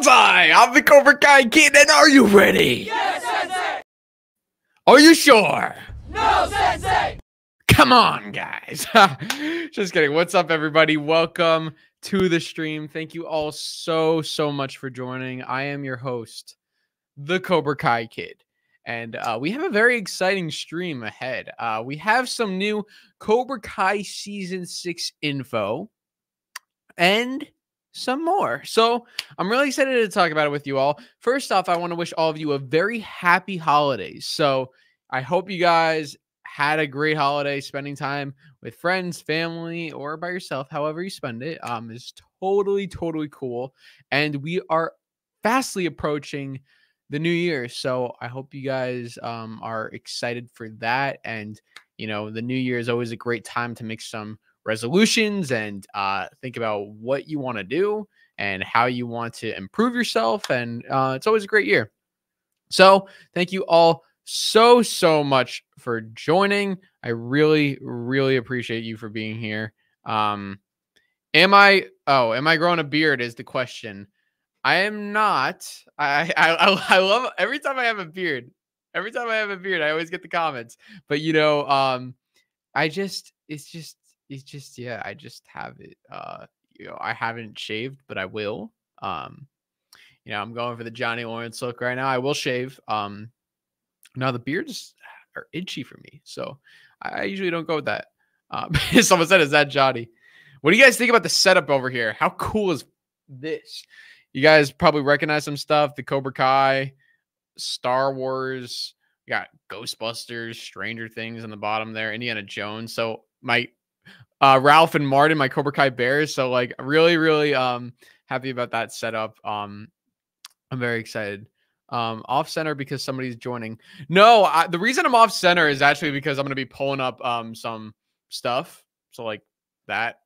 Bonsai! I'm the Cobra Kai Kid, and are you ready? Yes, Sensei! Are you sure? No, Sensei! Come on, guys. Just kidding. What's up, everybody? Welcome to the stream. Thank you all so much for joining. I am your host, the Cobra Kai Kid. And we have a very exciting stream ahead. We have some new Cobra Kai Season 6 info and some more. So I'm really excited to talk about it with you all. First off, I want to wish all of you a very happy holidays. So I hope you guys had a great holiday, spending time with friends, family, or by yourself. However you spend it is totally cool. And we are fastly approaching the new year, so I hope you guys are excited for that. And you know, the new year is always a great time to make some resolutions and think about what you want to do and how you want to improve yourself. And it's always a great year. So thank you all so much for joining. I really appreciate you for being here. Am I growing a beard is the question. I am not. I love every time I have a beard. Every time I have a beard, I always get the comments. But you know, it's just yeah, I just have it. You know, I haven't shaved, but I will. You know, I'm going for the Johnny Lawrence look right now. I will shave. Now the beards are itchy for me, so I usually don't go with that. Someone said, "Is that Johnny?" What do you guys think about the setup over here? How cool is this? You guys probably recognize some stuff. The Cobra Kai, Star Wars, we got Ghostbusters, Stranger Things on the bottom there, Indiana Jones. So my Ralph and Martin, my Cobra Kai Bears. So like really happy about that setup. I'm very excited. Off center because somebody's joining. No, the reason I'm off center is actually because I'm going to be pulling up some stuff. So like that.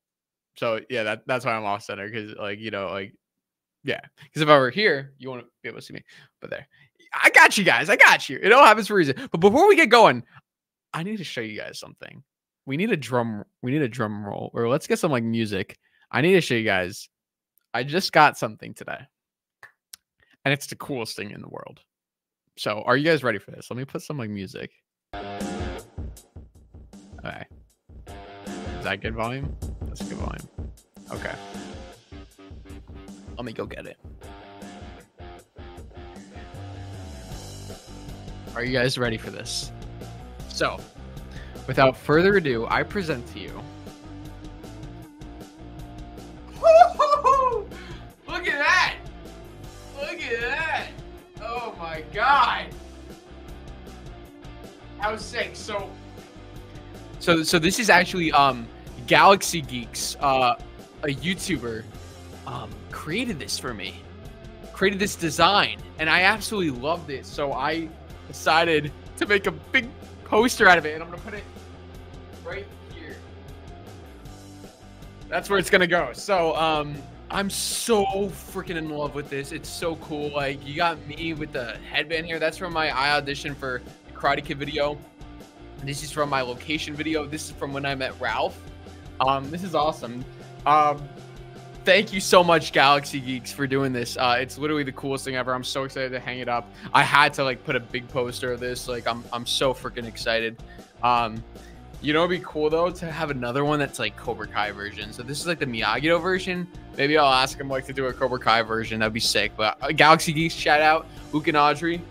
So yeah, that's why I'm off center, because like, you know, like, yeah, because if I were here, you want to be able to see me. But there, I got you guys. I got you. It all happens for a reason. But before we get going, I need to show you guys something. We need a drum roll, or let's get some like music. I need to show you guys. I just got something today, and it's the coolest thing in the world. So, are you guys ready for this? Let me put some like music. Okay, is that good volume? That's good volume. Okay. Let me go get it. Are you guys ready for this? So, without further ado, I present to you. Look at that! Look at that! Oh my god! That was sick. So this is actually Galaxy Geeks, a YouTuber. Created this for me, created this design, and I absolutely loved it. So I decided to make a big poster out of it, and I'm gonna put it right here. That's where it's gonna go. So I'm so freaking in love with this. It's so cool. Like, you got me with the headband here. That's from my I audition for the Karate Kid video. This is from my location video. This is from when I met Ralph. This is awesome. Thank you so much, Galaxy Geeks, for doing this. It's literally the coolest thing ever. I'm so excited to hang it up. I had to like put a big poster of this. Like, I'm so freaking excited. You know, it'd be cool though to have another one that's like Cobra Kai version. So this is like the Miyagi-Do version. Maybe I'll ask him like to do a Cobra Kai version. That'd be sick. But Galaxy Geeks, shout out Luke and Audrey.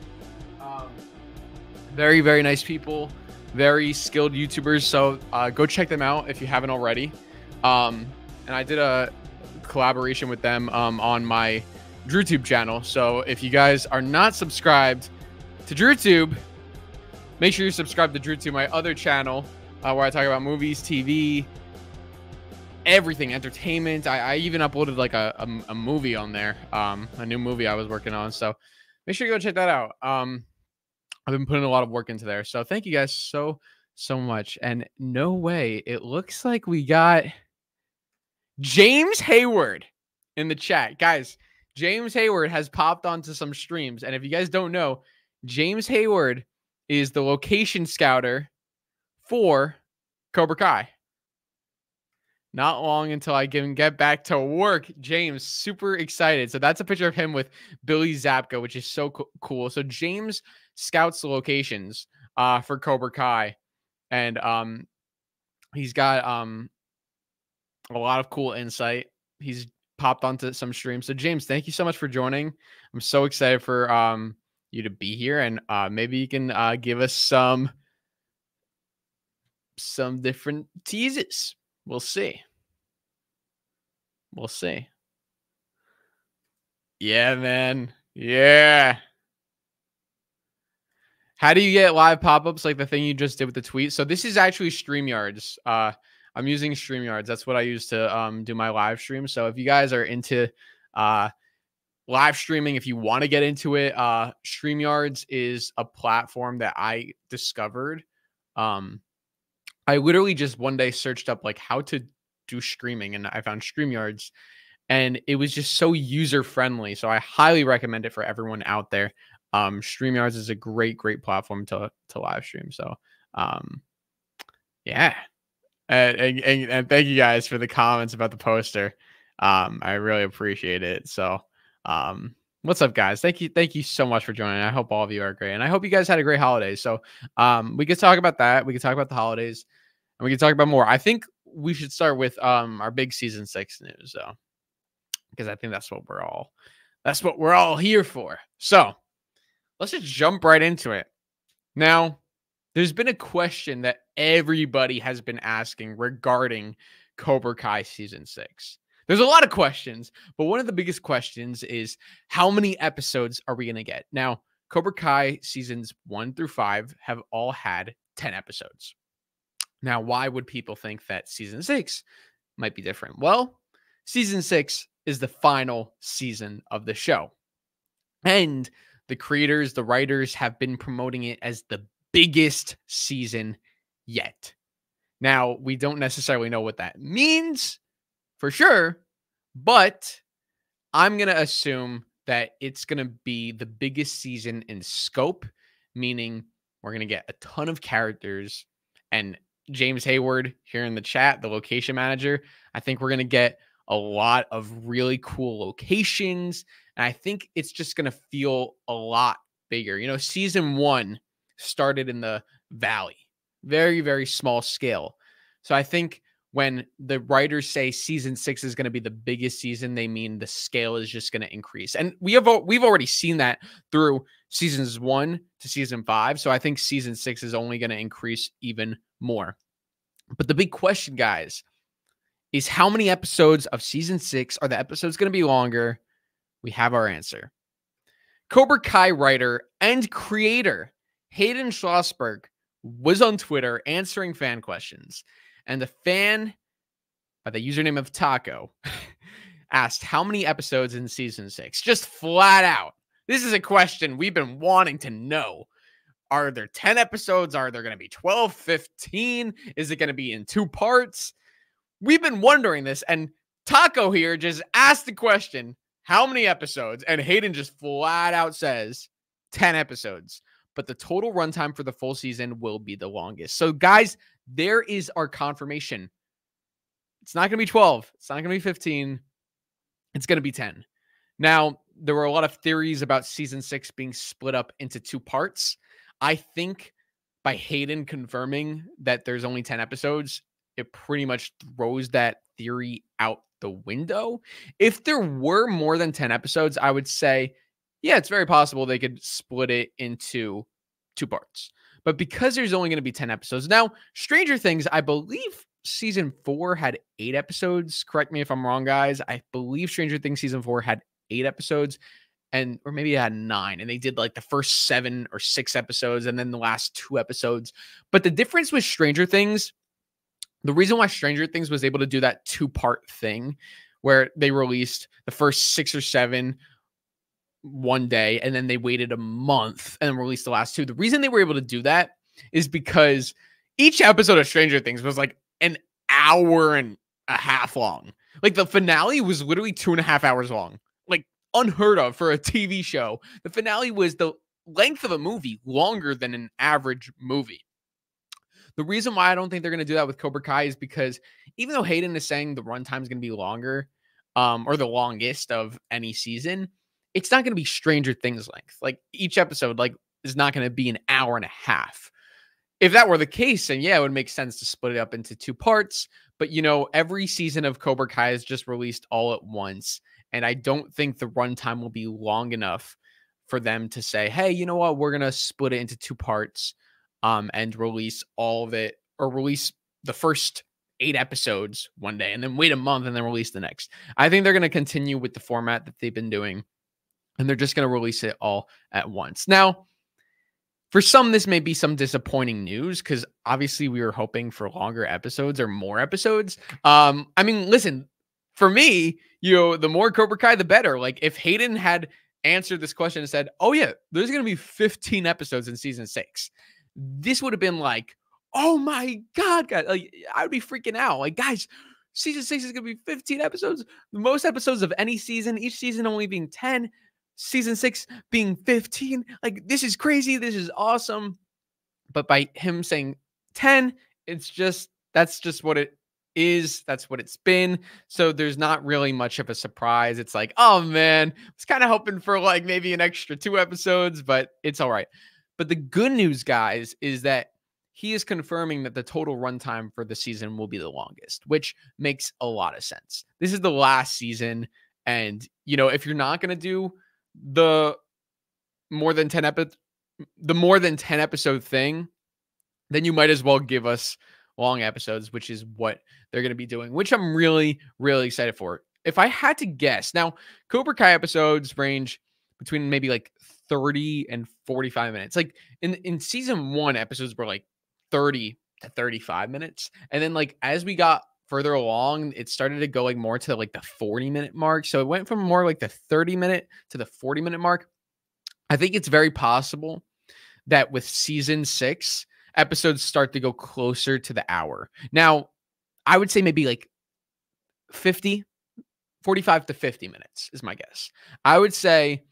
Very nice people, very skilled YouTubers. So go check them out if you haven't already. And I did a collaboration with them on my DrewTube channel. So if you guys are not subscribed to DrewTube, make sure you subscribe to DrewTube, my other channel, where I talk about movies, TV, everything, entertainment. I even uploaded like a movie on there, a new movie I was working on. So make sure you go check that out. I've been putting a lot of work into there. So thank you guys so much. And no way, it looks like we got James Hayward in the chat. Guys, James Hayward has popped onto some streams. And if you guys don't know, James Hayward is the location scouter for Cobra Kai. Not long until I can get back to work. James, super excited. So that's a picture of him with Billy Zabka, which is so cool. So James scouts locations for Cobra Kai. And he's got a lot of cool insight. He's popped onto some streams. So James, thank you so much for joining. I'm so excited for you to be here. And maybe you can give us some different teases. We'll see. We'll see. Yeah, man. Yeah. How do you get live pop-ups like the thing you just did with the tweet? So this is actually StreamYards. I'm using StreamYards. That's what I use to do my live stream. So if you guys are into live streaming, if you want to get into it, StreamYards is a platform that I discovered. I literally just one day searched up like how to do streaming, and I found StreamYards, and it was just so user friendly. So I highly recommend it for everyone out there. StreamYards is a great, great platform to live stream. So, yeah. And thank you guys for the comments about the poster. I really appreciate it. So, what's up, guys? Thank you so much for joining. I hope all of you are great, and I hope you guys had a great holiday. So, we could talk about that. We could talk about the holidays, and we could talk about more. I think we should start with our big season 6 news, though, because I think that's what we're all here for. So, let's just jump right into it. Now, there's been a question that everybody has been asking regarding Cobra Kai season 6. There's a lot of questions, but one of the biggest questions is how many episodes are we going to get? Now, Cobra Kai seasons 1 through 5 have all had 10 episodes. Now, why would people think that season 6 might be different? Well, season 6 is the final season of the show. And the creators, the writers have been promoting it as the biggest season yet. Now, we don't necessarily know what that means for sure, but I'm going to assume that it's going to be the biggest season in scope, meaning we're going to get a ton of characters. And James Hayward here in the chat, the location manager, I think we're going to get a lot of really cool locations. And I think it's just going to feel a lot bigger. You know, season 1 started in the valley, very, very small scale. So I think when the writers say season 6 is going to be the biggest season, they mean the scale is just going to increase. And we've already seen that through seasons 1 to season 5. So I think season 6 is only going to increase even more. But the big question, guys, is how many episodes of season 6 are the episodes going to be longer? We have our answer. Cobra Kai writer and creator Hayden Schlossberg was on Twitter answering fan questions. And the fan by the username of Taco asked how many episodes in season 6? Just flat out. This is a question we've been wanting to know. Are there 10 episodes? Are there going to be 12, 15? Is it going to be in 2 parts? We've been wondering this. And Taco here just asked the question, how many episodes? And Hayden just flat out says 10 episodes. But the total runtime for the full season will be the longest. So, guys, there is our confirmation. It's not going to be 12. It's not going to be 15. It's going to be 10. Now, there were a lot of theories about season 6 being split up into 2 parts. I think by Hayden confirming that there's only 10 episodes, it pretty much throws that theory out the window. If there were more than 10 episodes, I would say, yeah, it's very possible they could split it into 2 parts. But because there's only going to be 10 episodes. Now, Stranger Things, I believe season 4 had 8 episodes. Correct me if I'm wrong, guys. I believe Stranger Things season 4 had 8 episodes, and or maybe it had 9. And they did like the first 7 or 6 episodes and then the last 2 episodes. But the difference with Stranger Things, the reason why Stranger Things was able to do that 2-part thing where they released the first 6 or 7 one day, and then they waited a month and released the last 2. The reason they were able to do that is because each episode of Stranger Things was like an hour and a half long. Like the finale was literally 2.5 hours long, like unheard of for a TV show. The finale was the length of a movie, longer than an average movie. The reason why I don't think they're going to do that with Cobra Kai is because even though Hayden is saying the runtime is going to be longer, or the longest of any season, it's not going to be Stranger Things length. Like each episode, like is not going to be an hour and a half. If that were the case, then yeah, it would make sense to split it up into two parts. But you know, every season of Cobra Kai is just released all at once, and I don't think the runtime will be long enough for them to say, hey, you know what, we're going to split it into two parts and release all of it, or release the first 8 episodes one day and then wait a month and then release the next. I think they're going to continue with the format that they've been doing, and they're just going to release it all at once. Now, for some, this may be some disappointing news because obviously we were hoping for longer episodes or more episodes. I mean, listen, for me, you know, the more Cobra Kai, the better. Like if Hayden had answered this question and said, oh yeah, there's going to be 15 episodes in season 6, this would have been like, oh my God, guys, like I would be freaking out. Like guys, season 6 is going to be 15 episodes, the most episodes of any season, each season only being 10, season 6 being 15. Like this is crazy. This is awesome. But by him saying 10, it's just, that's just what it is. That's what it's been. So there's not really much of a surprise. It's like, oh man, I was kind of hoping for like maybe an extra 2 episodes, but it's all right. But the good news, guys, is that he is confirming that the total runtime for the season will be the longest, which makes a lot of sense. This is the last season. And, you know, if you're not going to do the more than 10 episode thing, then you might as well give us long episodes, which is what they're going to be doing, which I'm really, really excited for. If I had to guess, now Cobra Kai episodes range between maybe like 30 and 45 minutes. Like in season 1, episodes were like 30 to 35 minutes. And then like, as we got further along, it started to go like more to like the 40-minute mark. So it went from more like the 30-minute to the 40-minute mark. I think it's very possible that with season 6, episodes start to go closer to the hour. Now, I would say maybe like 45 to 50 minutes is my guess. I would say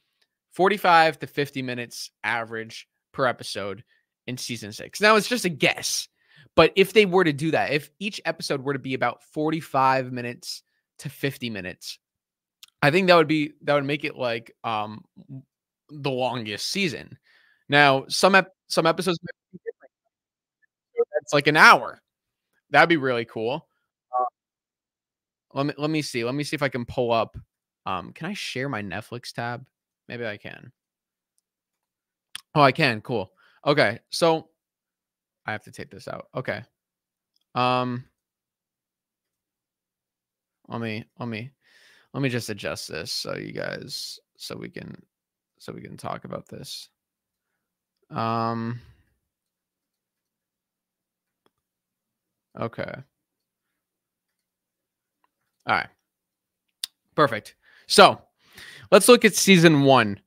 45 to 50 minutes average per episode in season 6. Now, it's just a guess, but if they were to do that, if each episode were to be about 45 minutes to 50 minutes, I think that would make it like the longest season. Now, some episodes may be different. It's like an hour. That'd be really cool. Let me see. Let me see if I can pull up. Can I share my Netflix tab? Maybe I can. Oh, I can. Cool. Okay. So I have to take this out. Okay. Let me just adjust this so you guys, so we can talk about this. Okay. All right. Perfect. So let's look at season 1,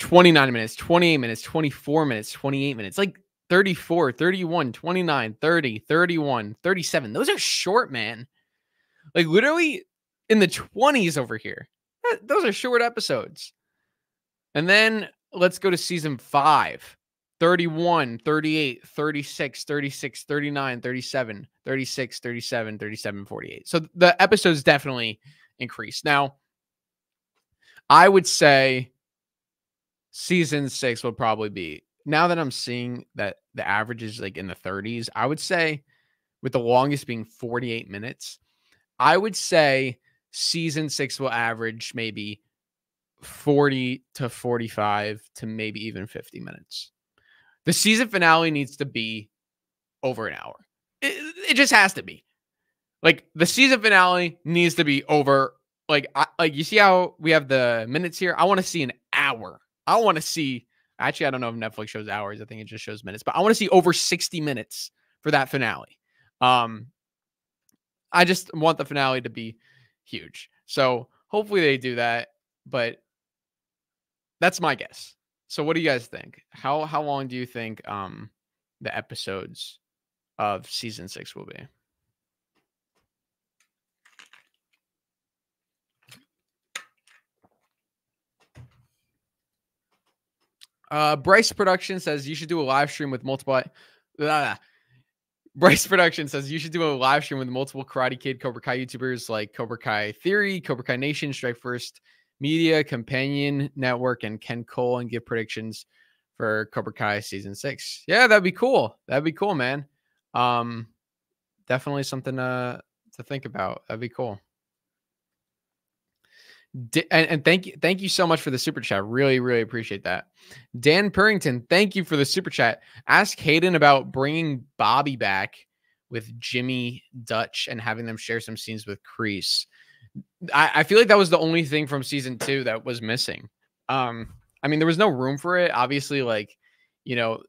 29 minutes, 28 minutes, 24 minutes, 28 minutes, like 34, 31, 29, 30, 31, 37. Those are short, man. Like literally in the 20s over here. Those are short episodes. And then let's go to season 5. 31, 38, 36, 36, 39, 37, 36, 37, 37, 48. So the episodes definitely increase. Now, I would say season 6 will probably be, now that I'm seeing that the average is like in the 30s, I would say with the longest being 48 minutes, I would say season 6 will average maybe 40 to 45 to maybe even 50 minutes. The season finale needs to be over an hour. It just has to be. Like the season finale needs to be over. Like you see how we have the minutes here? I want to see an hour. I want to see, actually, I don't know if Netflix shows hours. I think it just shows minutes, but I want to see over 60 minutes for that finale. I just want the finale to be huge. So hopefully they do that, but that's my guess. So what do you guys think? How long do you think the episodes of season 6 will be? Bryce Production says you should do a live stream with multiple. Bryce Production says you should do a live stream with multiple Karate Kid, Cobra Kai YouTubers like Cobra Kai Theory, Cobra Kai Nation, Strike First Media, Companion Network, and Ken Cole, and give predictions for Cobra Kai season 6. Yeah, that'd be cool. That'd be cool, man. Definitely something to think about. That'd be cool. And thank you so much for the super chat. Really, really appreciate that. Dan Purrington, thank you for the super chat. Ask Hayden about bringing Bobby back with Jimmy, Dutch, and having them share some scenes with Kreese. I feel like that was the only thing from season 2 that was missing. I mean, there was no room for it. Obviously, like, you know,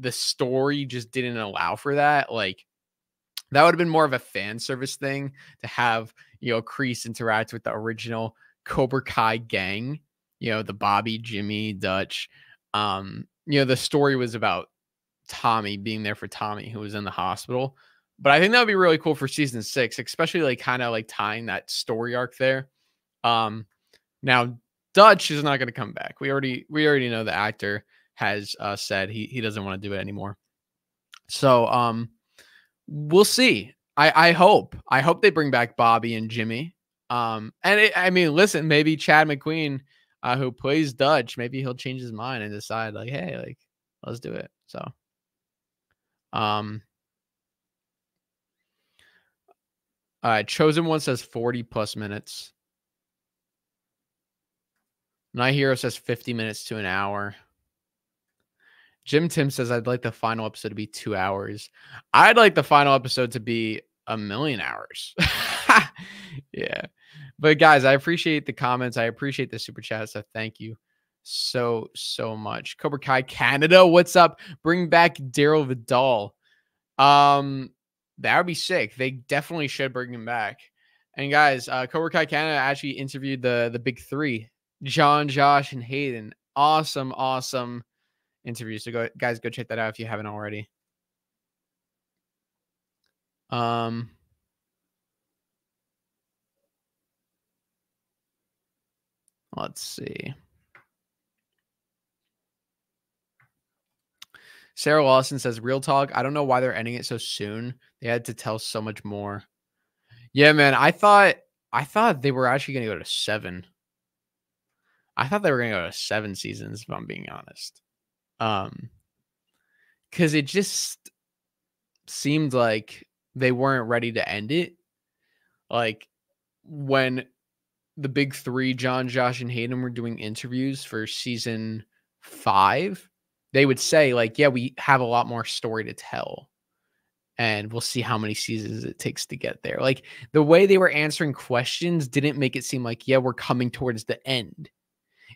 the story just didn't allow for that. Like, that would have been more of a fan service thing to have, you know, Kreese interact with the original Cobra Kai gang, you know, the Bobby, Jimmy, Dutch. You know, the story was about Tommy being there for Tommy, who was in the hospital. But I think that would be really cool for season 6, especially like kind of like tying that story arc there. Now Dutch is not going to come back. We already know the actor has said he doesn't want to do it anymore. So we'll see. I hope they bring back Bobby and Jimmy. I mean, listen, maybe Chad McQueen, who plays Dutch, maybe he'll change his mind and decide like, hey, like, let's do it. So, all right. Chosen One says 40+ minutes. My Hero says 50 minutes to an hour. Jim Tim says, I'd like the final episode to be 2 hours. I'd like the final episode to be 1,000,000 hours. Yeah. But guys, I appreciate the comments. I appreciate the super chat. So thank you so, so much. Cobra Kai Canada, what's up? Bring back Daryl Vidal. That would be sick. They definitely should bring him back. And guys, Cobra Kai Canada actually interviewed the big three, John, Josh, and Hayden. Awesome, awesome interview. So go, guys, go check that out if you haven't already. Let's see. Sarah Lawson says, real talk, I don't know why they're ending it so soon. They had to tell so much more. Yeah, man. I thought they were actually going to go to 7. I thought they were going to go to 7 seasons, if I'm being honest. Because it just seemed like they weren't ready to end it. Like, when the big three, John, Josh, and Hayden, were doing interviews for season 5, they would say, like, yeah, we have a lot more story to tell, and we'll see how many seasons it takes to get there. Like, the way they were answering questions didn't make it seem like, yeah, we're coming towards the end.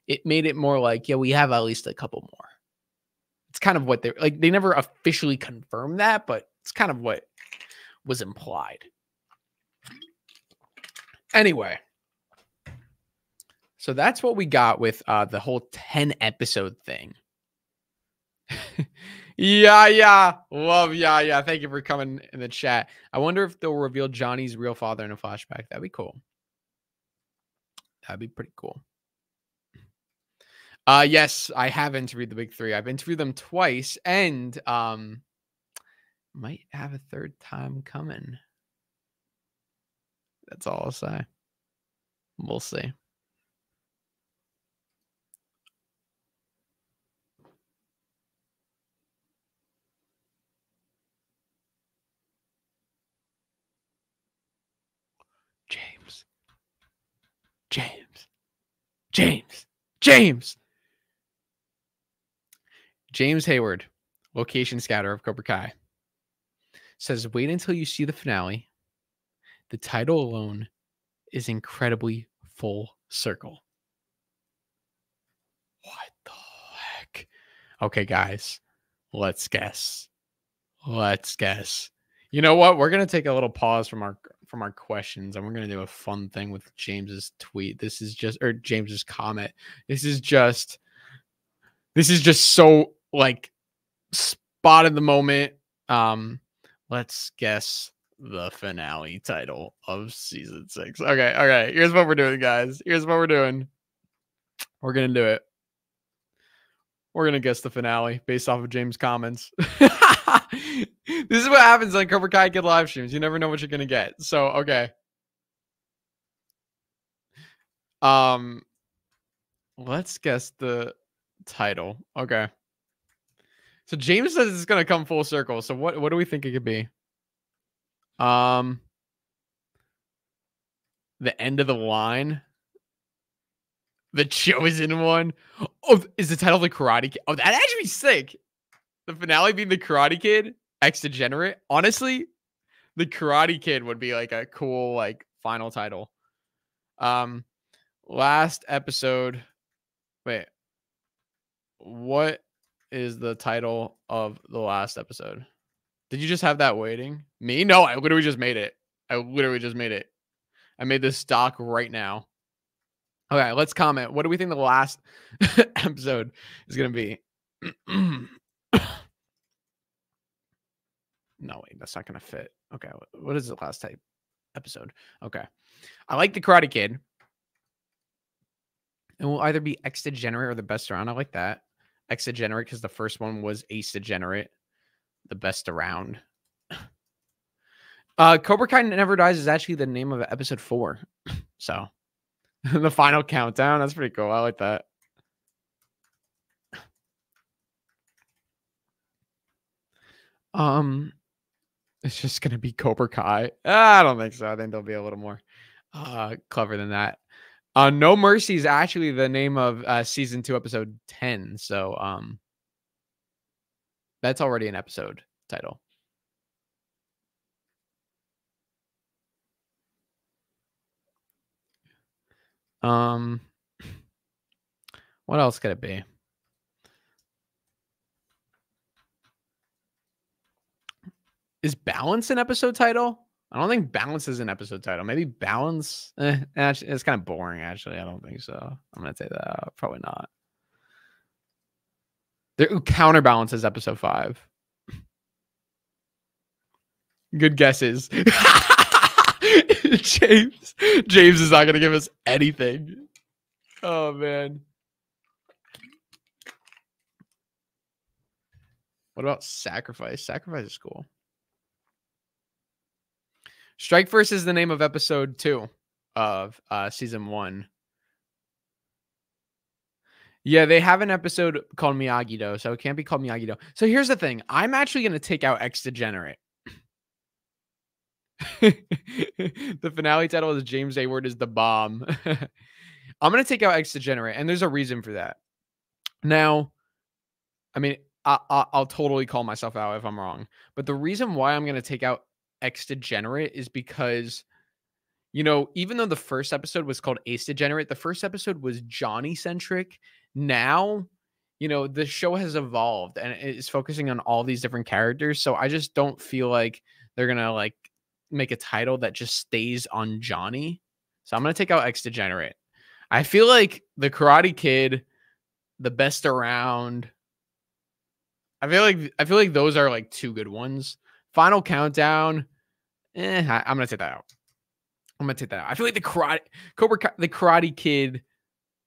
It made it more like, yeah, we have at least a couple more. It's kind of what they're like. They never officially confirmed that, but it's kind of what was implied. Anyway, so that's what we got with the whole 10-episode thing. Yeah. Love yeah. Thank you for coming in the chat. I wonder if they'll reveal Johnny's real father in a flashback. That'd be cool. That'd be pretty cool. Yes, I have interviewed the big three. I've interviewed them twice, and might have a third time coming. That's all I'll say. We'll see. James. James Hayward, location scouter of Cobra Kai, says, wait until you see the finale. The title alone is incredibly full circle. What the heck? Okay, guys, let's guess. Let's guess. You know what? We're going to take a little pause from our questions, and we're going to do a fun thing with James's tweet. This is just, or James's comment. This is just so, like, spot in the moment. Let's guess the finale title of season 6. Okay. All right. Here's what we're doing, guys. We're going to do it. We're going to guess the finale based off of James' comments. This is what happens on Cobra Kai Kid live streams. You never know what you're gonna get. So okay. Let's guess the title. Okay. So James says it's gonna come full circle. So what do we think it could be? The end of the line. The chosen one. Oh, is the title the Karate Kid? Oh, that'd actually be sick. The finale being the Karate Kid, ex-degenerate. Honestly, the Karate Kid would be like a cool like final title. Last episode. Wait. What is the title of the last episode? Did you just have that waiting? Me? No, I literally just made it. I literally just made it. I made this stock right now. Okay, let's comment. What do we think the last episode is going to be? No, wait, that's not going to fit. Okay, what is the last type episode? Okay. I like the Karate Kid. It will either be ex-degenerate or the best around. I like that. Ex-degenerate because the first one was ace-degenerate. The best around. Cobra Kai Never Dies is actually the name of episode 4. So, the final countdown. That's pretty cool. I like that. It's just going to be Cobra Kai. I don't think so. I think they'll be a little more clever than that. No Mercy is actually the name of season 2, episode 10. So, that's already an episode title. What else could it be? Is balance an episode title? I don't think balance is an episode title. Maybe balance. Actually, it's kind of boring. Actually, I don't think so. I'm gonna say that probably not. There, ooh, counterbalance is episode 5. Good guesses. James is not going to give us anything. Oh, man. What about sacrifice? Sacrifice is cool. Strike First is the name of episode 2 of season 1. Yeah, they have an episode called Miyagi-Do, so it can't be called Miyagi-Do. So here's the thing. I'm actually going to take out ex-degenerate. The finale title is James Hayward is the bomb. I'm going to take out ex-degenerate, and there's a reason for that. Now, I mean, I'll totally call myself out if I'm wrong, but the reason why I'm going to take out ex-degenerate is because, you know, even though the first episode was called ace-degenerate, the first episode was Johnny-centric. Now, you know, the show has evolved, and it's focusing on all these different characters, so I just don't feel like they're going to, like, make a title that just stays on Johnny. So I'm going to take out ex-degenerate. I feel like the Karate Kid, the best around. I feel like those are like 2 good ones. Final countdown. I'm going to take that out. I'm going to take that out. I feel like the Karate Kid,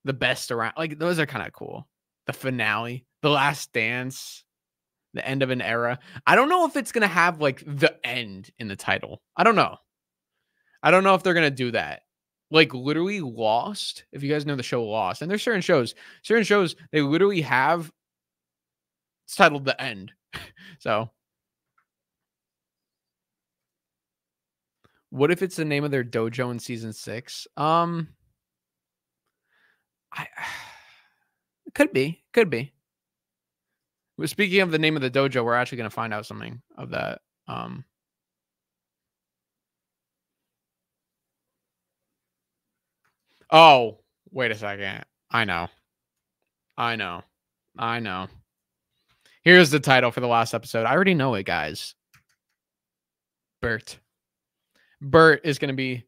the best around, like those are kind of cool. The finale, the last dance, the end of an era. I don't know if it's going to have like the end in the title. I don't know. I don't know if they're going to do that. Like literally Lost. If you guys know the show Lost, and there's certain shows, they literally have it's titled The End. So what if it's the name of their dojo in season 6? It could be, Speaking of the name of the dojo, we're actually going to find out something of that. Oh, wait a second. I know. Here's the title for the last episode. I already know it, guys. Bert. Bert is going to be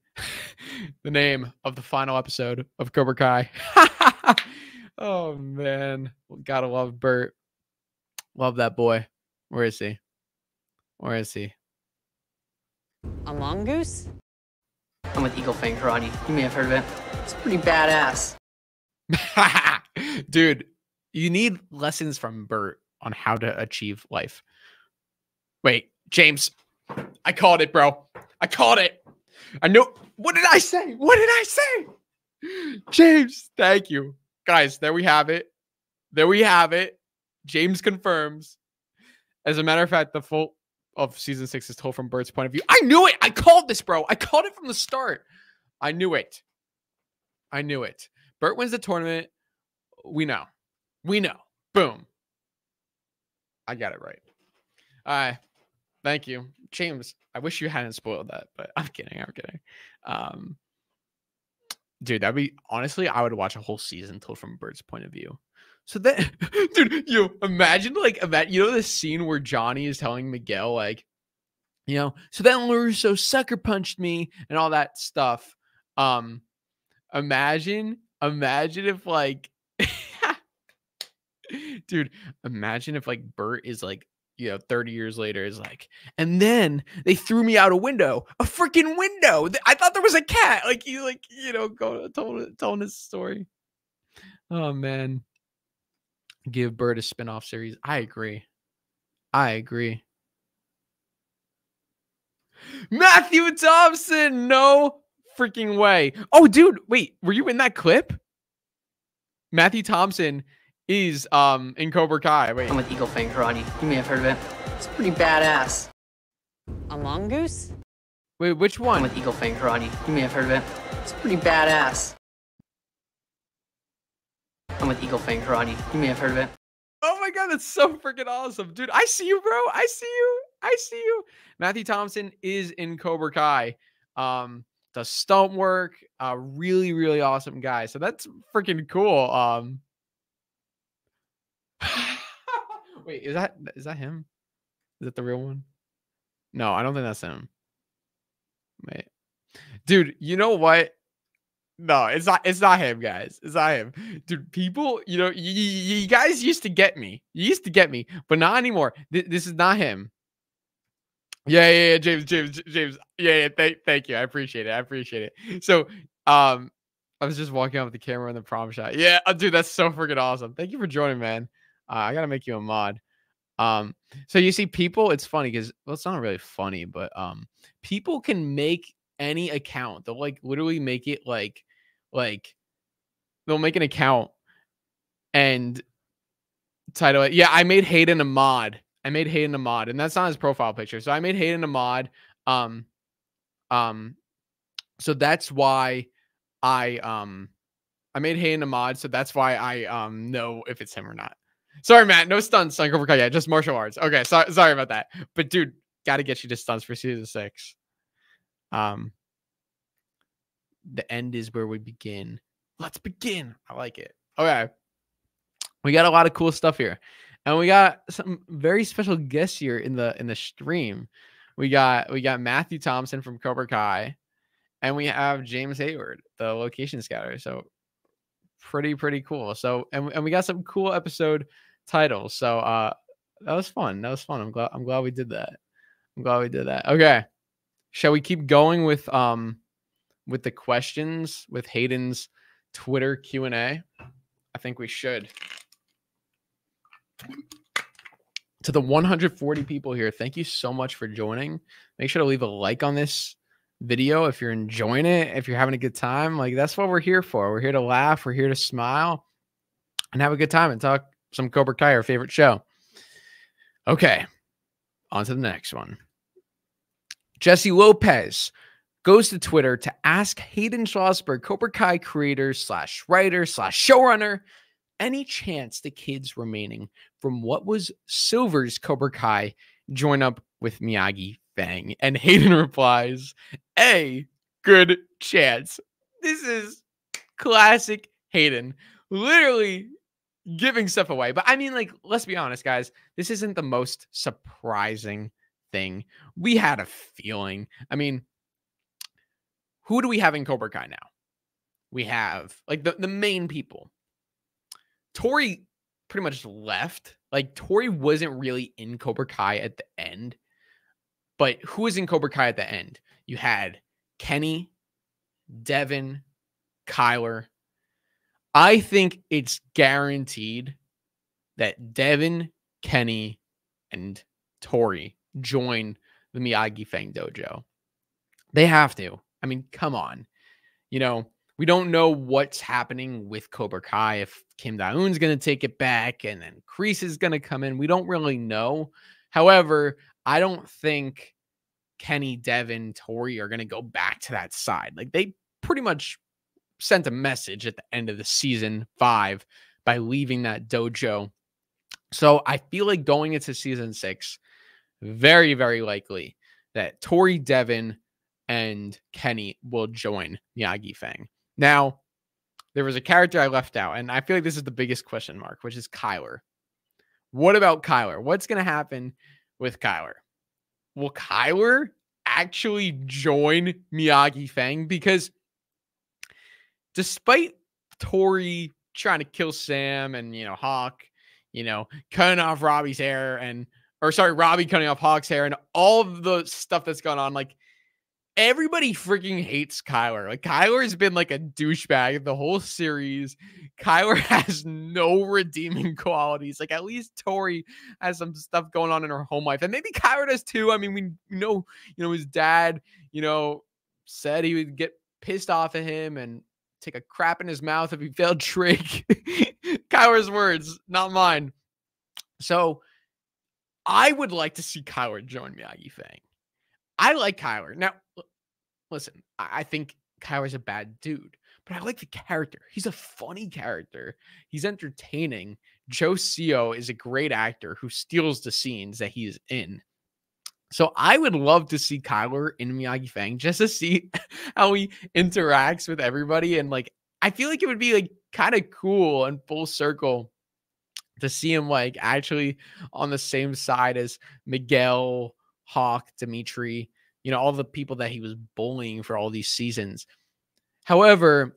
the name of the final episode of Cobra Kai. Oh, man. Gotta love Bert. Love that boy. Where is he? Where is he? A mongoose? I'm with Eagle Fang Karate. You may have heard of it. It's pretty badass. Dude, you need lessons from Bert on how to achieve life. Wait, James, I called it, bro. I called it. I knew. What did I say? What did I say? James, thank you. Guys, there we have it. There we have it. James confirms. As a matter of fact, the full of season 6 is told from Bert's point of view. I knew it. I called this, bro. I called it from the start. I knew it. I knew it. Bert wins the tournament. We know. We know. Boom. I got it right. Thank you, James. I wish you hadn't spoiled that, but I'm kidding. I'm kidding. Dude, that'd be honestly, I would watch a whole season told from Bert's point of view. So that, dude, you imagine you know the scene where Johnny is telling Miguel like, you know, so then LaRusso sucker punched me and all that stuff. Imagine if like, dude, imagine if like Bert is like, you know, 30 years later is like, and then they threw me out a window, a freaking window. I thought there was a cat. Like he like, you know, told his story. Oh man. Give Bert a spinoff series. I agree. I agree. Matthew Thompson. No freaking way. Oh, dude. Wait, were you in that clip? Matthew Thompson is in Cobra Kai. Wait. I'm with Eagle Fang Karate. You may have heard of it. It's pretty badass. A mongoose? Wait, which one? I'm with Eagle Fang Karate. You may have heard of it. It's pretty badass. I'm with Eagle Fang Karate. You may have heard of it. Oh my god, that's so freaking awesome. Dude, I see you, bro. I see you. I see you. Matthew Thompson is in Cobra Kai. Does stunt work. Really, really awesome guy. So that's freaking cool. Wait, is that him? Is that the real one? No, I don't think that's him. Wait. Dude, you know what? No, it's not him, guys. It's not him. Dude, people, you know, you guys used to get me. You used to get me, but not anymore. This is not him. Yeah, James. Yeah, thank you. I appreciate it. I appreciate it. So, I was just walking out with the camera in the prom shot. Yeah, dude, that's so freaking awesome. Thank you for joining, man. I gotta make you a mod. So you see, people, it's funny because, well, it's not really funny, but people can make any account. They'll like literally make it like they'll make an account and title it. Yeah, I made Hayden a mod. I made Hayden a mod, and that's not his profile picture. So I made Hayden a mod. So that's why I made Hayden a mod, so that's why I know if it's him or not. Sorry, Matt. No stunts on Cobra Kai. Yeah, just martial arts. Okay, sorry about that. But dude, gotta get you to stunts for season 6. The end is where we begin. Let's begin. I like it. Okay, we got a lot of cool stuff here, and we got some very special guests here in the stream. We got Matthew Thompson from Cobra Kai, and we have James Hayward, the location scouter. So pretty cool. So and we got some cool episode titles. So that was fun. That was fun. I'm glad we did that. I'm glad we did that. Okay. Shall we keep going with the questions with Hayden's Twitter Q&A? I think we should. To the 140 people here, thank you so much for joining. Make sure to leave a like on this video if you're enjoying it, if you're having a good time. Like, that's what we're here for. We're here to laugh. We're here to smile and have a good time and talk some Cobra Kai, our favorite show. Okay, on to the next one. Jesse Lopez goes to Twitter to ask Hayden Schlossberg, Cobra Kai creator/writer/showrunner, any chance the kids remaining from what was Silver's Cobra Kai join up with Miyagi Fang? And Hayden replies, a good chance. This is classic Hayden, literally giving stuff away. But I mean, like, let's be honest, guys, this isn't the most surprising thing. We had a feeling. I mean, who do we have in Cobra Kai now? We have like the main people. Tori pretty much left. Like, Tori wasn't really in Cobra Kai at the end. But who was in Cobra Kai at the end? You had Kenny, Devin, Kyler. I think it's guaranteed that Devin, Kenny, and Tori join the Miyagi Fang Dojo. They have to. I mean, come on. You know, we don't know what's happening with Cobra Kai, if Kim Dae-hoon's going to take it back and then Kreese is going to come in. We don't really know. However, I don't think Kenny, Devin, Tori are going to go back to that side. Like, they pretty much sent a message at the end of the season 5 by leaving that dojo. So I feel like going into season 6, very, very likely that Tori, Devin, and Kenny will join Miyagi Fang. Now, there was a character I left out, and I feel like this is the biggest question mark, which is Kyler. What about Kyler? What's going to happen with Kyler? Will Kyler actually join Miyagi Fang? Because despite Tori trying to kill Sam and, you know, Hawk, you know, cutting off Robbie's hair and, or sorry, Robbie cutting off Hawk's hair and all of the stuff that's gone on, like, everybody freaking hates Kyler. Like, Kyler's been like a douchebag the whole series. Kyler has no redeeming qualities. Like, at least Tori has some stuff going on in her home life. And maybe Kyler does too. I mean, we know, you know, his dad, you know, said he would get pissed off at him and take a crap in his mouth if he failed trig. Kyler's words, not mine. So I would like to see Kyler join Miyagi Fang. I like Kyler. Now, listen, I think Kyler's a bad dude, but I like the character. He's a funny character. He's entertaining. Joe Seo is a great actor who steals the scenes that he's in. So I would love to see Kyler in Miyagi Fang just to see how he interacts with everybody. And, like, I feel like it would be, like, kind of cool and full circle to see him, like, actually on the same side as Miguel, Hawk, Dimitri, you know, all the people that he was bullying for all these seasons. However,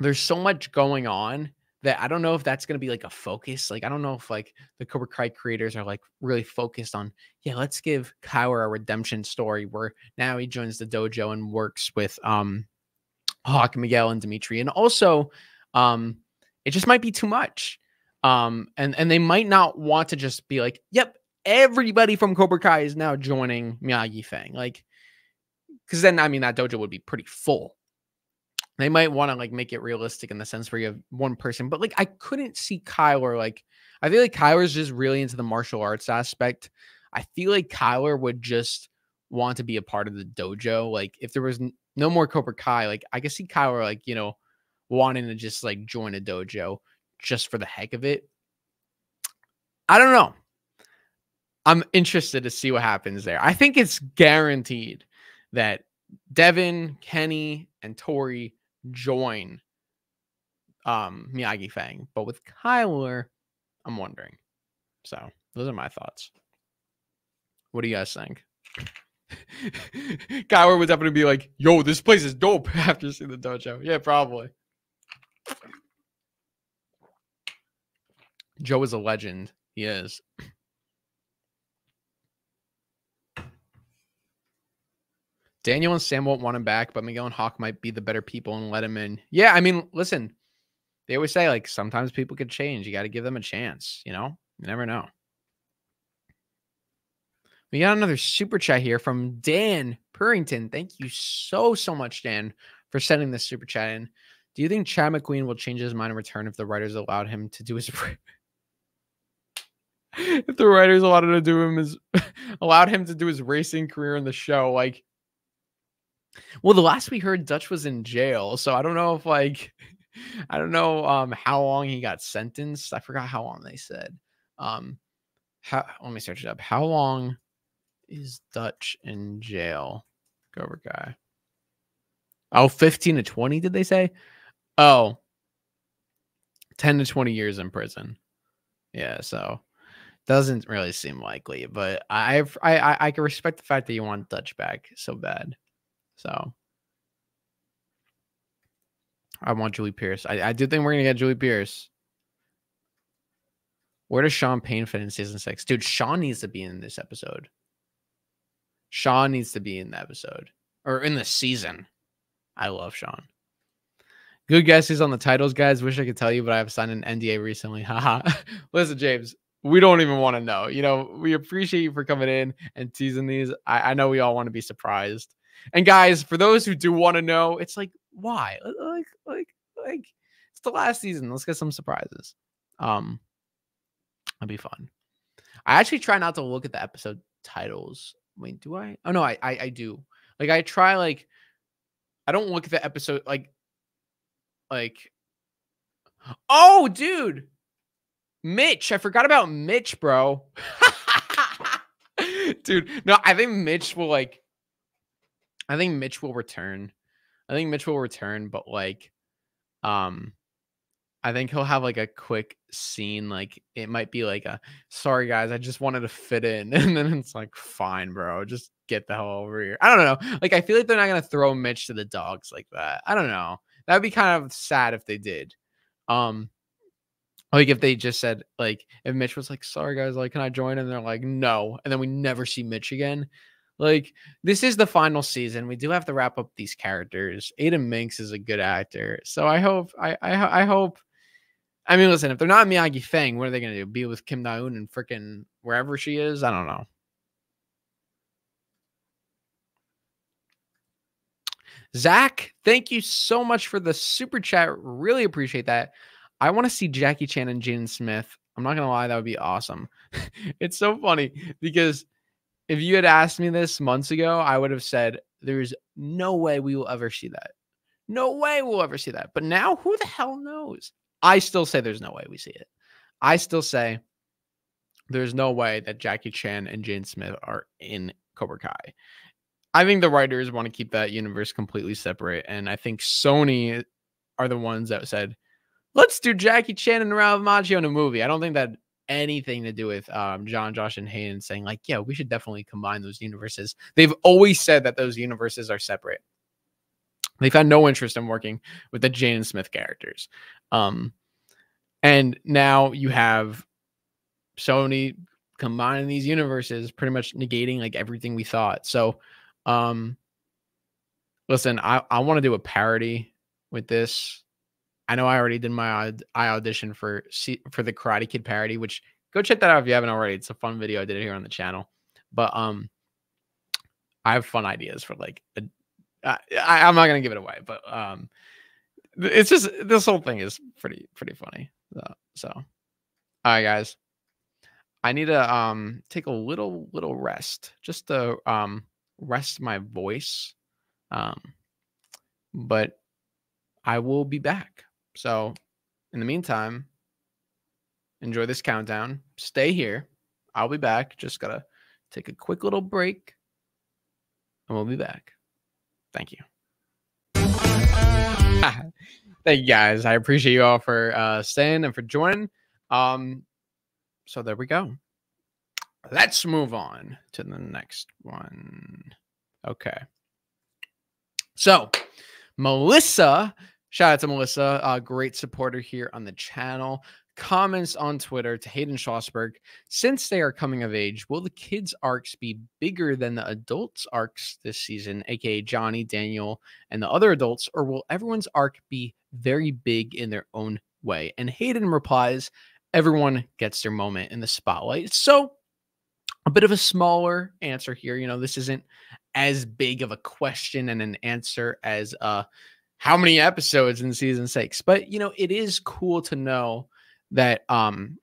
there's so much going on that I don't know if that's going to be like a focus. Like, I don't know if like the Cobra Kai creators are like really focused on, yeah, let's give Kyler a redemption story where now he joins the dojo and works with Hawk, Miguel, and Dimitri. And also it just might be too much. And they might not want to just be like, yep, everybody from Cobra Kai is now joining Miyagi Fang. Like, because then, I mean, that dojo would be pretty full. They might want to like make it realistic in the sense where you have one person, but like I couldn't see Kyler. Like, I feel like Kyler's just really into the martial arts aspect. I feel like Kyler would just want to be a part of the dojo. Like, if there was no more Cobra Kai, like I could see Kyler, like, you know, wanting to just like join a dojo just for the heck of it. I don't know. I'm interested to see what happens there. I think it's guaranteed that Devin, Kenny, and Tori join Miyagi Fang. But with Kyler, I'm wondering. So those are my thoughts. What do you guys think? Kyler would definitely be like, yo, this place is dope after seeing the dojo. Yeah, probably. Joe is a legend. He is. Daniel and Sam won't want him back, but Miguel and Hawk might be the better people and let him in. Yeah, I mean, listen, they always say, like, sometimes people can change. You got to give them a chance, you know? You never know. We got another super chat here from Dan Purrington. Thank you so, so much, Dan, for sending this super chat in. Do you think Chad McQueen will change his mind in return if the writers allowed him to do his... if the writers allowed him to do his racing career in the show, like... Well, the last we heard, Dutch was in jail, so I don't know if like, I don't know how long he got sentenced. I forgot how long they said. Let me search it up. How long is Dutch in jail? Cobra Kai. Oh, 15 to 20, did they say? Oh, 10 to 20 years in prison. Yeah, so doesn't really seem likely, but I can respect the fact that you want Dutch back so bad. So I want Julie Pierce. I do think we're going to get Julie Pierce. Where does Sean Payne fit in season 6? Dude, Sean needs to be in this episode. Sean needs to be in the episode or in the season. I love Sean. Good guesses on the titles, guys. Wish I could tell you, but I have signed an NDA recently. Haha. Listen, James, we don't even want to know. You know, we appreciate you for coming in and teasing these. I know we all want to be surprised. And guys, for those who do want to know, it's like, why? Like it's the last season. Let's get some surprises. That'd be fun. I actually try not to look at the episode titles. Wait, do I? Oh no, I do. Like I try, like I don't look at the episode like oh dude. Mitch, I forgot about Mitch, bro. Dude, no, I think Mitch will return, but like I think he'll have like a quick scene. Like it might be like a, sorry guys, I just wanted to fit in. And then it's like, fine, bro, just get the hell over here. I don't know. Like, I feel like they're not going to throw Mitch to the dogs like that. I don't know. That'd be kind of sad if they did. Like if they just said, like, if Mitch was like, sorry guys, like, can I join? And they're like, no. And then we never see Mitch again. Like, this is the final season. We do have to wrap up these characters. Aiden Minx is a good actor. So I hope, I mean, listen, if they're not Miyagi Fang, what are they going to do? Be with Kim Dae-un and freaking wherever she is? I don't know. Zach, thank you so much for the super chat. Really appreciate that. I want to see Jackie Chan and Jaden Smith. I'm not going to lie. That would be awesome. It's so funny because if you had asked me this months ago, I would have said, there's no way we will ever see that. No way we'll ever see that. But now, who the hell knows? I still say there's no way we see it. I still say there's no way that Jackie Chan and Jaden Smith are in Cobra Kai. I think the writers want to keep that universe completely separate. And I think Sony are the ones that said, let's do Jackie Chan and Ralph Macchio in a movie. I don't think that anything to do with John, Josh, and Hayden saying like, yeah, we should definitely combine those universes. They've always said that those universes are separate. They've had no interest in working with the Jaden Smith characters. And now you have Sony combining these universes, pretty much negating like everything we thought. So, listen, I want to do a parody with this. I know I already did my audition for the Karate Kid parody, which go check that out if you haven't already. It's a fun video. I did it here on the channel, but, I have fun ideas for like a, I'm not going to give it away, but it's just, this whole thing is pretty funny. So, all right, guys, I need to take a little rest just to rest my voice. But I will be back. So in the meantime, enjoy this countdown. Stay here. I'll be back. Just got to take a quick little break and we'll be back. Thank you. Thank you guys. I appreciate you all for staying and for joining. So there we go. Let's move on to the next one. Okay. So Melissa, shout out to Melissa, a great supporter here on the channel. Comments on Twitter to Hayden Schlossberg. Since they are coming of age, will the kids' arcs be bigger than the adults' arcs this season, aka Johnny, Daniel, and the other adults, or will everyone's arc be very big in their own way? And Hayden replies, everyone gets their moment in the spotlight. So a bit of a smaller answer here. You know, this isn't as big of a question and an answer as how many episodes in season 6. But, you know, it is cool to know that the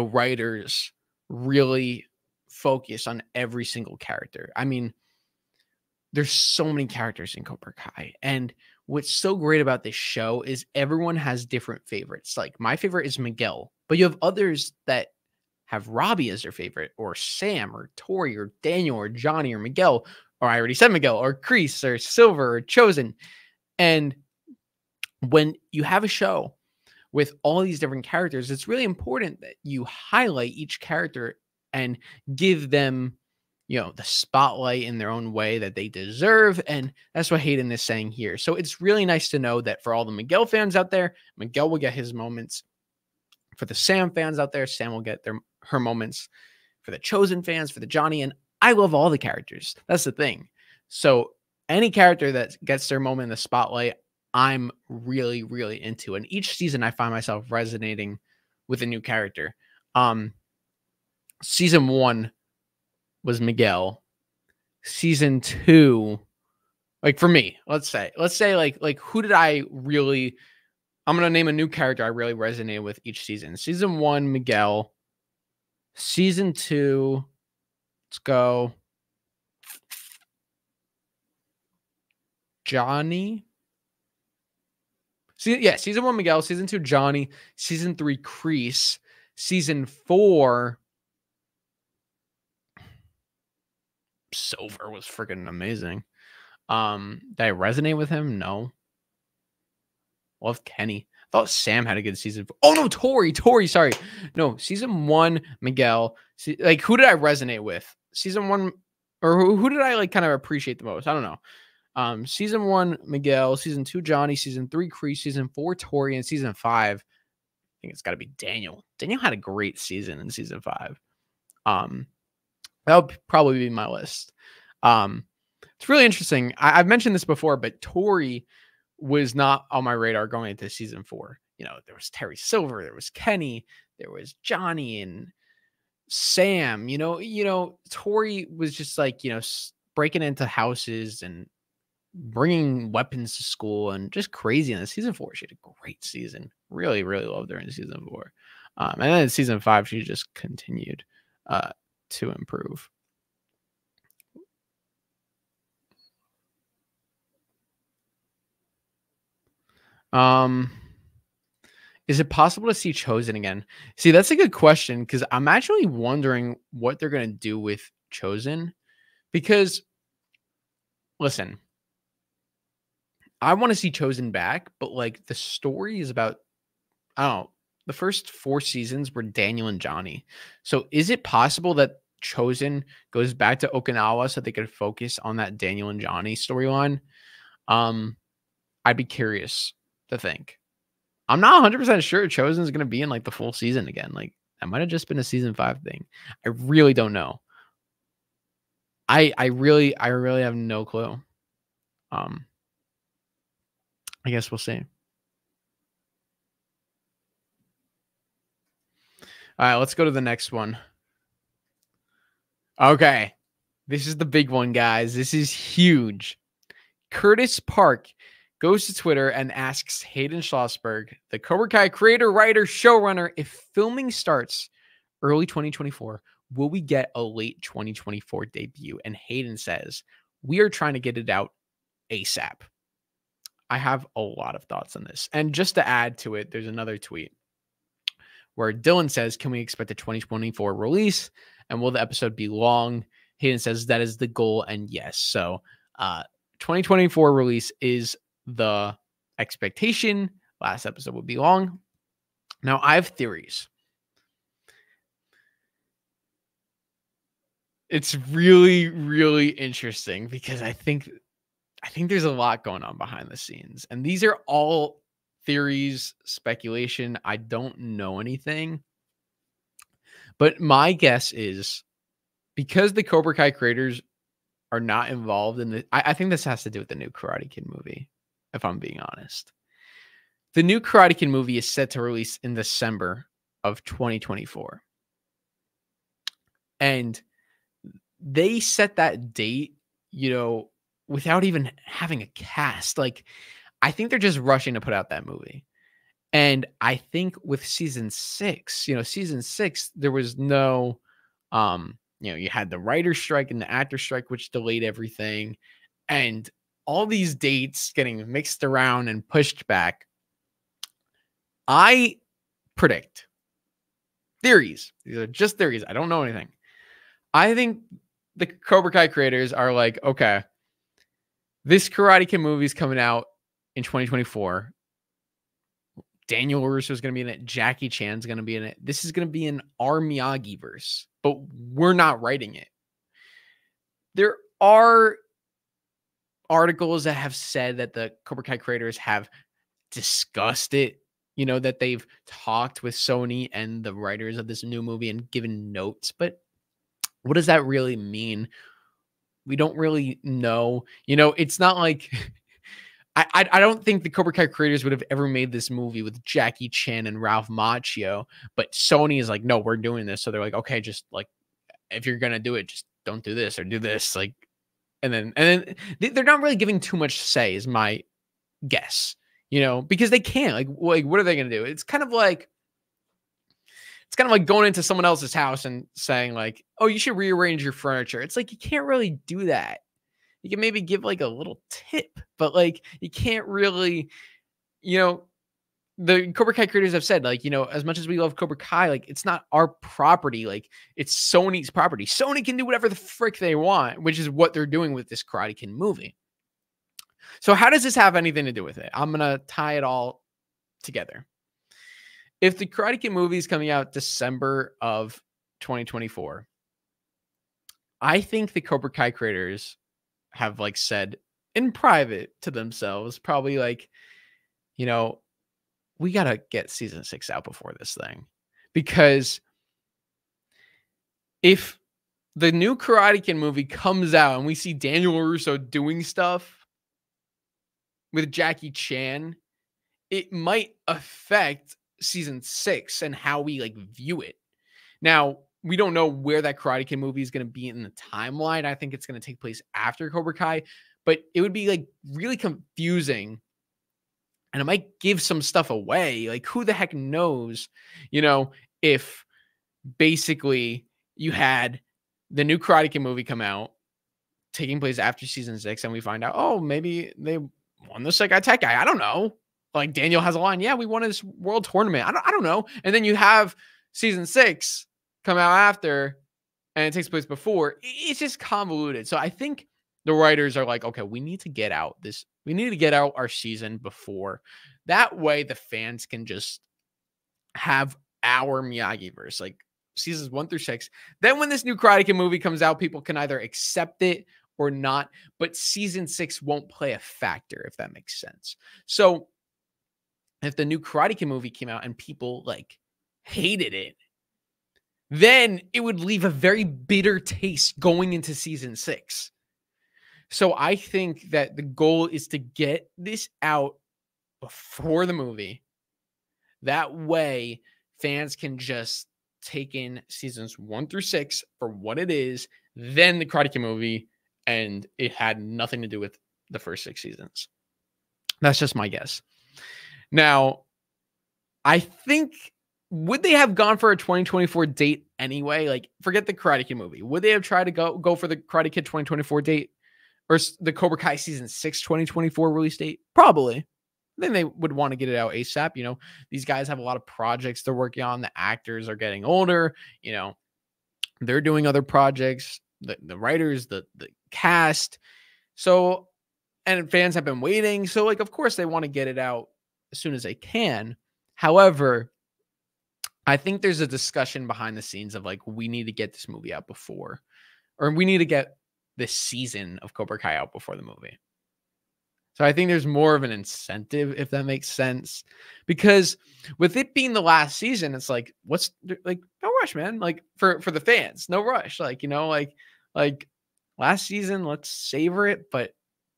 writers really focus on every single character. I mean, there's so many characters in Cobra Kai. And what's so great about this show is everyone has different favorites. Like my favorite is Miguel, but you have others that have Robbie as their favorite, or Sam, or Tori, or Daniel, or Johnny, or Miguel, or I already said Miguel, or Kreese, or Silver, or Chosen. And when you have a show with all these different characters, it's really important that you highlight each character and give them, you know, the spotlight in their own way that they deserve. And that's what Hayden is saying here. So it's really nice to know that for all the Miguel fans out there, Miguel will get his moments. For the Sam fans out there, Sam will get her moments. For the Chosen fans, for the Johnny, and I love all the characters. That's the thing. So any character that gets their moment in the spotlight, I'm really into. And each season I find myself resonating with a new character. Season 1 was Miguel. Season 2, like for me, let's say like who did I really, I'm going to name a new character I really resonated with each season. Season 1, Miguel. Season 2, let's go Johnny. See, yeah, season 1, Miguel. Season 2, Johnny. Season 3, Kreese. Season 4, Silver was freaking amazing. Did I resonate with him? No. Loved Kenny. Thought Sam had a good season. Oh no, Tori. Sorry, no. Season 1, Miguel. Like, who did I resonate with? Season 1, or who did I like kind of appreciate the most? I don't know. Season 1, Miguel. Season 2, Johnny. Season 3, Kreese. Season 4, Tori. And season 5, I think it's got to be Daniel. Daniel had a great season in season 5. That would probably be my list. It's really interesting. I've mentioned this before, but Tori was not on my radar going into season 4. You know, there was Terry Silver, there was Kenny, there was Johnny and Sam. You know, Tori was just like, you know, breaking into houses and bringing weapons to school and just craziness. Season 4, she had a great season. Really, really loved her in season 4. And then in season 5, she just continued to improve. Is it possible to see Chosen again? See, that's a good question, because I'm actually wondering what they're going to do with Chosen, because listen, I want to see Chosen back, but like the story is about, I don't know, the first 4 seasons were Daniel and Johnny. So is it possible that Chosen goes back to Okinawa so they could focus on that Daniel and Johnny storyline? I'd be curious to think. I'm not 100% sure Chosen is going to be in like the full season again. Like, that might have just been a season 5 thing. I really don't know. I really have no clue. I guess we'll see. All right, let's go to the next one. Okay. This is the big one, guys. This is huge. Curtis Park goes to Twitter and asks Hayden Schlossberg, the Cobra Kai creator, writer, showrunner, if filming starts early 2024, will we get a late 2024 debut? And Hayden says, we are trying to get it out ASAP. I have a lot of thoughts on this. And just to add to it, there's another tweet where Dylan says, can we expect a 2024 release? And will the episode be long? Hayden says, that is the goal. And yes. So 2024 release is the expectation. Last episode would be long. Now, I have theories. It's really, really interesting because I think there's a lot going on behind the scenes. And these are all theories, speculation. I don't know anything. But my guess is because the Cobra Kai creators are not involved in the... I think this has to do with the new Karate Kid movie, if I'm being honest. The new Karate Kid movie is set to release in December of 2024. And they set that date, you know, without even having a cast. Like, I think they're just rushing to put out that movie. And I think with season 6, you know, season 6, there was no, you know, you had the writer's strike and the actor strike, which delayed everything. And all these dates getting mixed around and pushed back. I predict theories. These are just theories. I don't know anything. I think the Cobra Kai creators are like, okay, this Karate Kid movie is coming out in 2024. Daniel LaRusso is going to be in it. Jackie Chan's going to be in it. This is going to be in our Miyagi-verse, but we're not writing it. There are articles that have said that the Cobra Kai creators have discussed it, you know, that they've talked with Sony and the writers of this new movie and given notes. But what does that really mean? We don't really know. You know, it's not like I don't think the Cobra Kai creators would have ever made this movie with Jackie Chan and Ralph Macchio, but Sony is like, no, we're doing this. So they're like, okay, just like, if you're going to do it, just don't do this or do this. Like, and then they're not really giving too much say is my guess, you know, because they can't, like what are they going to do? It's kind of like going into someone else's house and saying like, oh, you should rearrange your furniture. It's like, you can't really do that. You can maybe give like a little tip, but like you can't really, you know, the Cobra Kai creators have said like, you know, as much as we love Cobra Kai, like it's not our property. Like it's Sony's property. Sony can do whatever the frick they want, which is what they're doing with this Karate Kid movie. So how does this have anything to do with it? I'm going to tie it all together. If the Karate Kid movie is coming out December of 2024, I think the Cobra Kai creators have like said in private to themselves, probably like, you know, we got to get season 6 out before this thing, because if the new Karate Kid movie comes out and we see Daniel LaRusso doing stuff with Jackie Chan, it might affect season 6 and how we like view it. Now, we don't know where that Karate Kid movie is going to be in the timeline. I think it's going to take place after Cobra Kai, but it would be like really confusing and it might give some stuff away. Like who the heck knows, you know, if basically you had the new Karate Kid movie come out taking place after season 6 and we find out, oh, maybe they won the Sekai Tekai. I don't know. Like Daniel has a line. Yeah, we won this world tournament. I don't know. And then you have season 6 come out after and it takes place before. It's just convoluted. So I think the writers are like, okay, we need to get out this, we need to get out our season before, that way the fans can just have our Miyagi-verse, like seasons 1 through 6. Then when this new Karate Kid movie comes out, people can either accept it or not, but season 6 won't play a factor, if that makes sense. So if the new Karate Kid movie came out and people like hated it, then it would leave a very bitter taste going into season 6. So I think that the goal is to get this out before the movie. That way fans can just take in seasons 1 through 6 for what it is, then the Karate Kid movie, and it had nothing to do with the first 6 seasons. That's just my guess. Now, I think, would they have gone for a 2024 date anyway? Like, forget the Karate Kid movie. Would they have tried to go for the Karate Kid 2024 date or the Cobra Kai season 6 2024 release date? Probably. Then they would want to get it out ASAP. You know, these guys have a lot of projects they're working on. The actors are getting older. You know, they're doing other projects. The writers, the cast. So, and fans have been waiting. So, like, of course, they want to get it out as soon as they can. However, I think there's a discussion behind the scenes of like, we need to get this movie out before, or we need to get this season of Cobra Kai out before the movie. So I think there's more of an incentive, if that makes sense, because with it being the last season, it's like, what's like, no rush, man. Like for the fans, no rush. Like, you know, like last season, let's savor it. But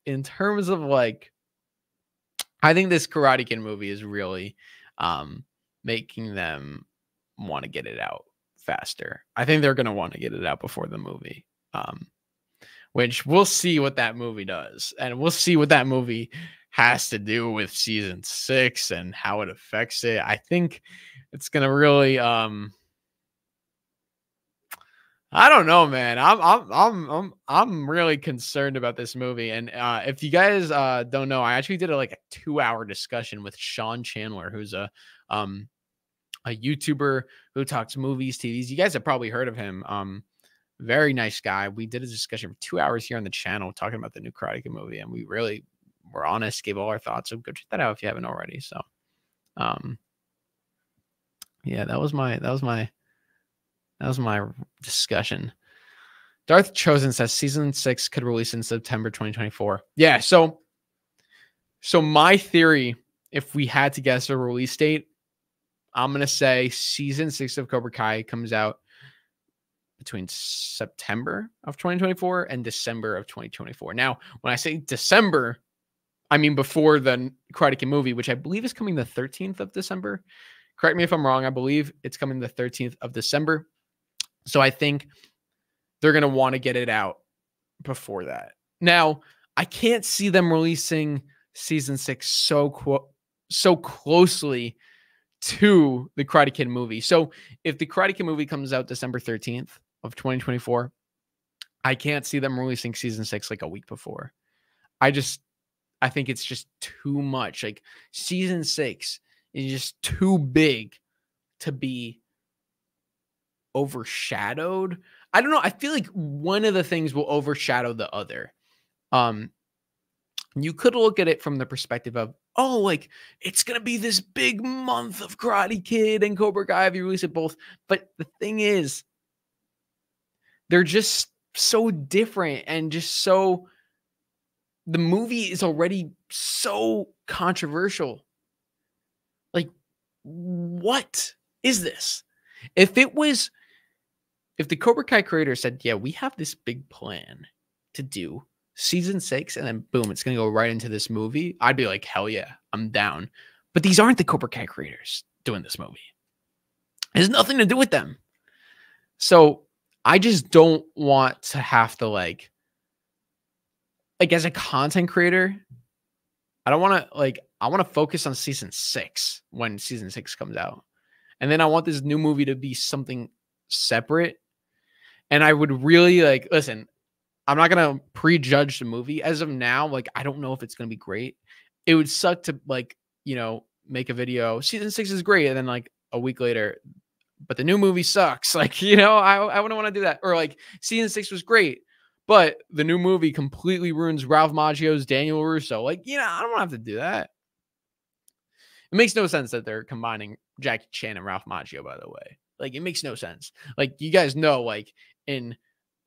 in terms of like, I think this Karate Kid movie is really, making them want to get it out faster. I think they're going to want to get it out before the movie, which we'll see what that movie does. And we'll see what that movie has to do with season 6 and how it affects it. I think it's going to really, I don't know, man. I'm really concerned about this movie. And if you guys don't know, I actually did like a 2-hour discussion with Sean Chandler, who's a YouTuber who talks movies, TVs. You guys have probably heard of him. Very nice guy. We did a discussion for 2 hours here on the channel talking about the new Karate Kid movie, and we really were honest, gave all our thoughts. So go check that out if you haven't already. So, yeah, that was my discussion. Darth Chosen says season 6 could release in September 2024. Yeah, so my theory, if we had to guess a release date, I'm going to say season 6 of Cobra Kai comes out between September of 2024 and December of 2024. Now, when I say December I mean, before the Karate Kid movie, which I believe is coming the 13th of December. Correct me if I'm wrong. I believe it's coming the 13th of December. So I think they're going to want to get it out before that. Now, I can't see them releasing season 6 so closely to the Karate Kid movie. So if the Karate Kid movie comes out December 13th of 2024, I can't see them releasing season 6 like a week before. I think it's just too much. Like, season 6 is just too big to be overshadowed. I don't know. I feel like one of the things will overshadow the other. You could look at it from the perspective of, oh, like, it's going to be this big month of Karate Kid and Cobra Kai if you release it both. But the thing is, they're just so different and just so... The movie is already so controversial. Like, what is this? If the Cobra Kai creator said, yeah, we have this big plan to do season 6, and then boom, it's going to go right into this movie, I'd be like, hell yeah, I'm down. But these aren't the Cobra Kai creators doing this movie. It has nothing to do with them. So I just don't want to have to, like as a content creator, I don't want to, like, I want to focus on season 6 when season 6 comes out. And then I want this new movie to be something separate. And I would really, like, listen, I'm not going to prejudge the movie as of now. Like, I don't know if it's going to be great. It would suck to, like, you know, make a video. Season 6 is great. And then, like, a week later, but the new movie sucks. Like, you know, I wouldn't want to do that. Or, like, season 6 was great, but the new movie completely ruins Ralph Macchio's Daniel LaRusso. Like, you know, I don't have to do that. It makes no sense that they're combining Jackie Chan and Ralph Macchio, by the way. Like, it makes no sense. Like, you guys know, like, in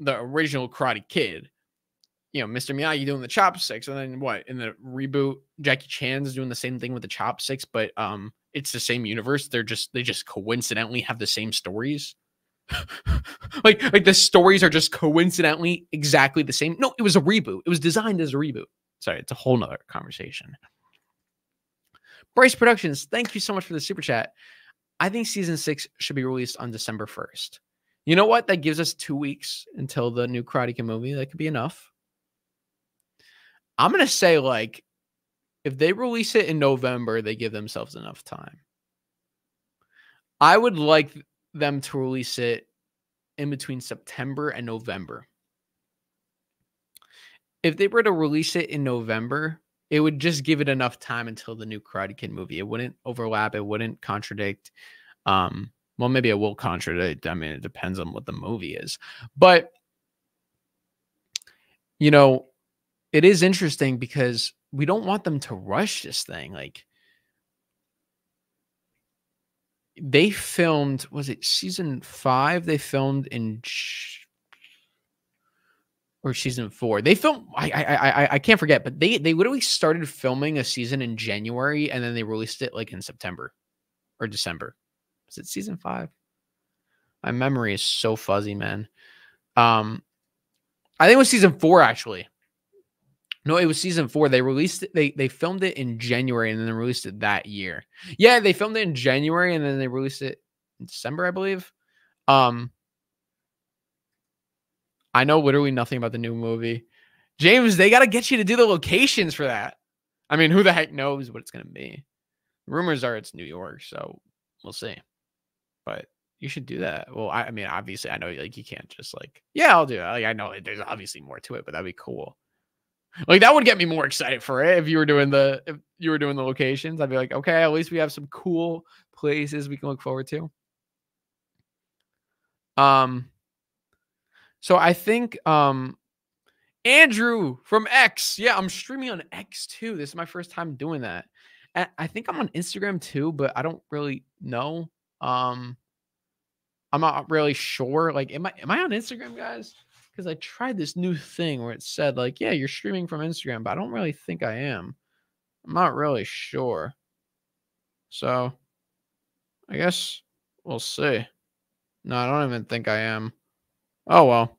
the original Karate Kid, you know, Mr. Miyagi doing the chopsticks, and then what? In the reboot, Jackie Chan's doing the same thing with the chopsticks, but it's the same universe. They just coincidentally have the same stories. like the stories are just coincidentally exactly the same. No, it was a reboot. It was designed as a reboot. Sorry, it's a whole nother conversation. Bryce Productions, thank you so much for the super chat. I think season 6 should be released on December 1st. You know what? That gives us 2 weeks until the new Karate Kid movie. That could be enough. I'm going to say, like, if they release it in November, they give themselves enough time. I would like them to release it in between September and November. If they were to release it in November, it would just give it enough time until the new Karate Kid movie. It wouldn't overlap. It wouldn't contradict. Well, maybe it will contradict. I mean, it depends on what the movie is. But, you know, it is interesting because we don't want them to rush this thing. Like, they filmed, was it season 5? They filmed in, or season 4? They filmed, I can't forget, but they literally started filming a season in January, and then they released it like in September or December. Was it season 5? My memory is so fuzzy, man. I think it was season 4 actually. No, it was season 4. They released it. They filmed it in January and then they released it that year. Yeah, they filmed it in January and then they released it in December, I believe. I know literally nothing about the new movie. James, they got to get you to do the locations for that. I mean, who the heck knows what it's going to be? Rumors are it's New York, so we'll see. But you should do that. Well, I mean, obviously, I know, like, you can't just, like, yeah, I'll do it. Like, I know there's obviously more to it, but that'd be cool. Like, that would get me more excited for it. If you were doing the locations, I'd be like, okay, at least we have some cool places we can look forward to. So I think Andrew from X, yeah, I'm streaming on X too. This is my first time doing that. And I think I'm on Instagram too, but I don't really know. I'm not really sure. Like, am I on Instagram, guys? Because I tried this new thing where it said, like, yeah, you're streaming from Instagram, but I don't really think I am. I'm not really sure. So I guess we'll see. No, I don't even think I am. Oh, well.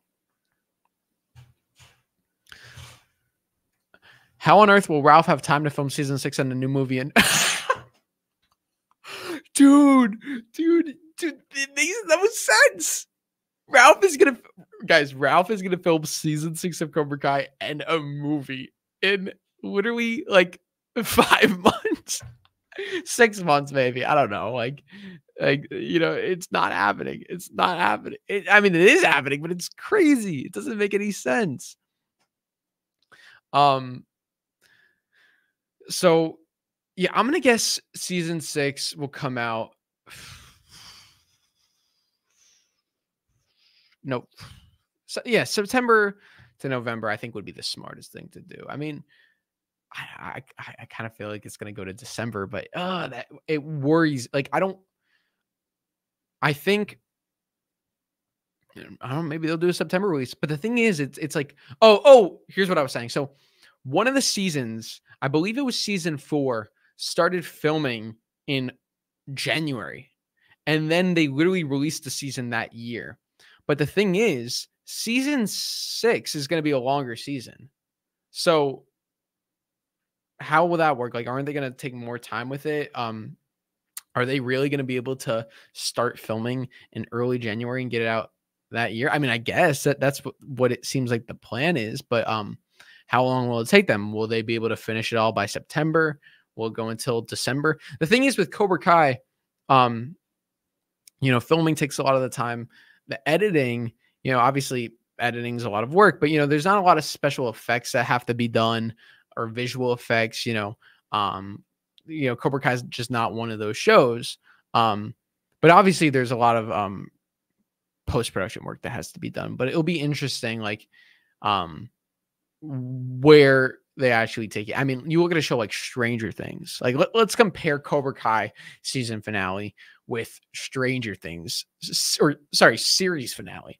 How on earth will Ralph have time to film season 6 and a new movie? And dude, that was sense. Ralph is gonna film season 6 of Cobra Kai and a movie in literally like 5 months, 6 months maybe. I don't know. Like you know, it's not happening. It's not happening. I mean, it is happening, but it's crazy. It doesn't make any sense. So yeah, I'm going to guess season 6 will come out. Nope. So yeah, September to November, I think would be the smartest thing to do. I mean, I kind of feel like it's going to go to December, but that it worries. Like, I don't know, maybe they'll do a September release. But the thing is, it's like, oh, here's what I was saying. So one of the seasons, I believe it was season 4, started filming in January. And then they literally released the season that year. But the thing is, season 6 is going to be a longer season. So how will that work? Like, aren't they going to take more time with it? Are they really going to be able to start filming in early January and get it out that year? I mean, I guess that's what it seems like the plan is, but how long will it take them? Will they be able to finish it all by September? Will it go until December? The thing is with Cobra Kai, you know, filming takes a lot of the time. The editing, you know, obviously editing is a lot of work, but you know, there's not a lot of special effects that have to be done or visual effects, you know. Cobra Kai is just not one of those shows. But obviously there's a lot of post-production work that has to be done, but it'll be interesting, like where they actually take it. I mean, you look at a show like Stranger Things. Like, let's compare Cobra Kai season finale with Stranger Things, or sorry, series finale.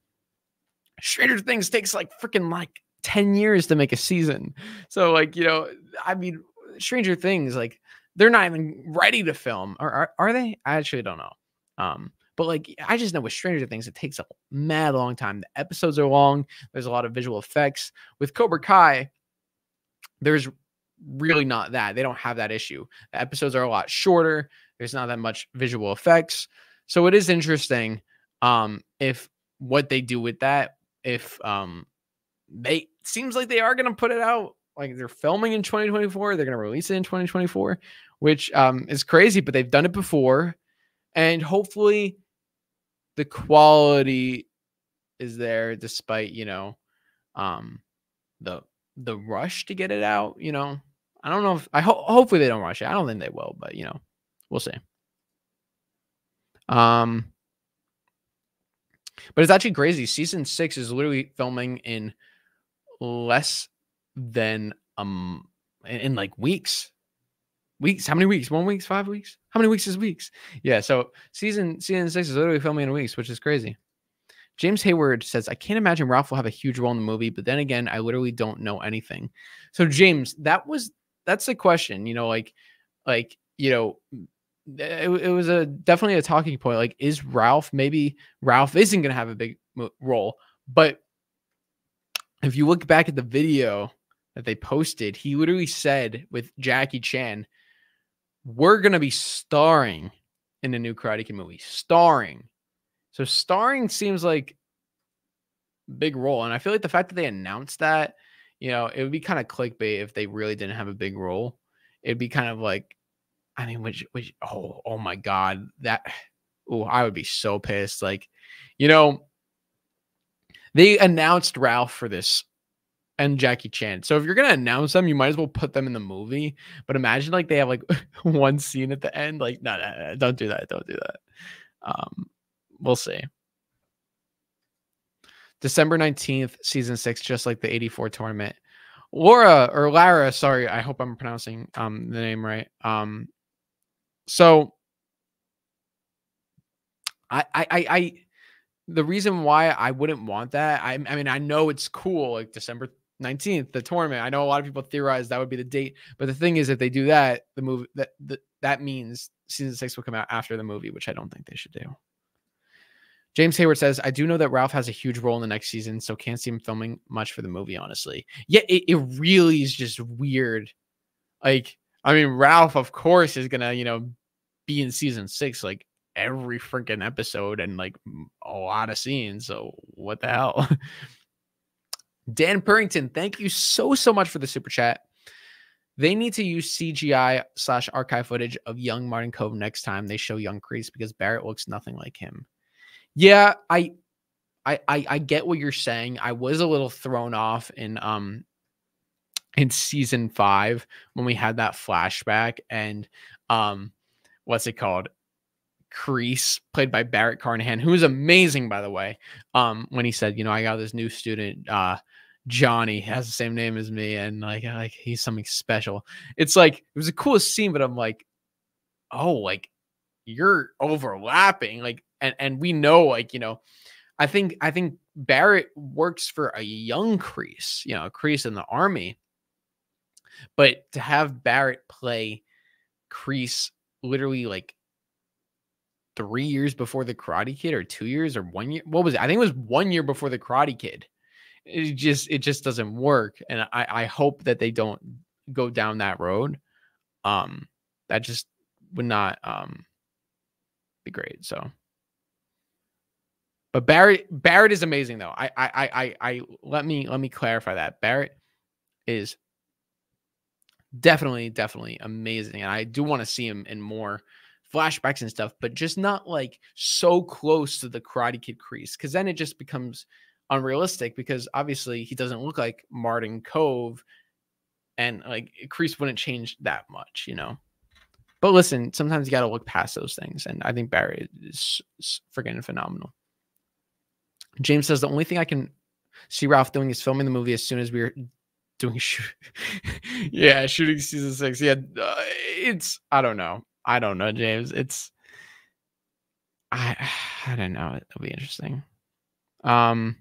Stranger Things takes like freaking like 10 years to make a season. So like, you know, I mean, Stranger Things, like, they're not even ready to film, or are they? I actually don't know. But like, I just know with Stranger Things, it takes a mad long time. The episodes are long. There's a lot of visual effects. With Cobra Kai, there's really not that. They don't have that issue. The episodes are a lot shorter. There's not that much visual effects. So it is interesting if what they do with that, if they seems like they are going to put it out. Like, they're filming in 2024. They're going to release it in 2024, which is crazy, but they've done it before. And hopefully the quality is there despite, you know, the rush to get it out. You know, I don't know if hopefully they don't rush it. I don't think they will, but you know, we'll see. But it's actually crazy. Season 6 is literally filming in less than in like weeks. How many weeks? 1 week? 5 weeks? How many weeks is weeks? Yeah, so season 6 is literally filming in weeks, which is crazy. James Hayward says, I can't imagine Ralph will have a huge role in the movie, but then again, I literally don't know anything. So James, that's the question, you know, like, you know, it was definitely a talking point. Like, is Ralph, maybe Ralph isn't going to have a big role, but if you look back at the video that they posted, he literally said with Jackie Chan, we're going to be starring in the new Karate Kid movie. Starring. So starring seems like a big role. And I feel like the fact that they announced that, you know, it would be kind of clickbait if they really didn't have a big role. It'd be kind of like, I mean, which oh my God, I would be so pissed. Like, you know, they announced Ralph for this and Jackie Chan. So if you're going to announce them, you might as well put them in the movie. But imagine like they have like one scene at the end. Like, no, don't do that. Don't do that. We'll see. December 19th, season 6, just like the 84 tournament. Lara, sorry. I hope I'm pronouncing the name right. So the reason why I wouldn't want that, I mean, I know it's cool, like December 19th, the tournament. I know a lot of people theorize that would be the date, but the thing is, if they do that, the movie that means season 6 will come out after the movie, which I don't think they should do. James Hayward says, I do know that Ralph has a huge role in the next season, so can't see him filming much for the movie, honestly. Yeah, it really is just weird. Like, I mean, Ralph, of course, is going to, you know, be in season 6, like, every freaking episode and, like, a lot of scenes. So what the hell? Dan Purrington, thank you so much for the super chat. They need to use CGI/archive footage of young Martin Cove next time they show young Kreese, because Barrett looks nothing like him. Yeah, I get what you're saying. I was a little thrown off in season 5 when we had that flashback and what's it called? Kreese, played by Barrett Carnahan, who was amazing, by the way. When he said, you know, I got this new student, Johnny, has the same name as me, and like he's something special. It's like it was the coolest scene, but I'm like, oh, like you're overlapping, like. And we know, like, you know, I think Barrett works for a young Kreese, you know, Kreese in the Army. But to have Barrett play Kreese literally like 3 years before the Karate Kid, or 2 years, or 1 year. What was it? I think it was 1 year before the Karate Kid. It just doesn't work. And I hope that they don't go down that road. That just would not be great. So. But Barrett is amazing, though. I let me clarify that. Barrett is definitely amazing, and I do want to see him in more flashbacks and stuff, but just not like so close to the Karate Kid Kreese, because then it just becomes unrealistic. Because obviously he doesn't look like Martin Cove, and like Kreese wouldn't change that much, you know. But listen, sometimes you got to look past those things, and I think Barrett is freaking phenomenal. James says, the only thing I can see Ralph doing is filming the movie as soon as we're doing shooting season 6. Yeah, it's, I don't know, James. It's, I don't know. It'll be interesting. Miyagi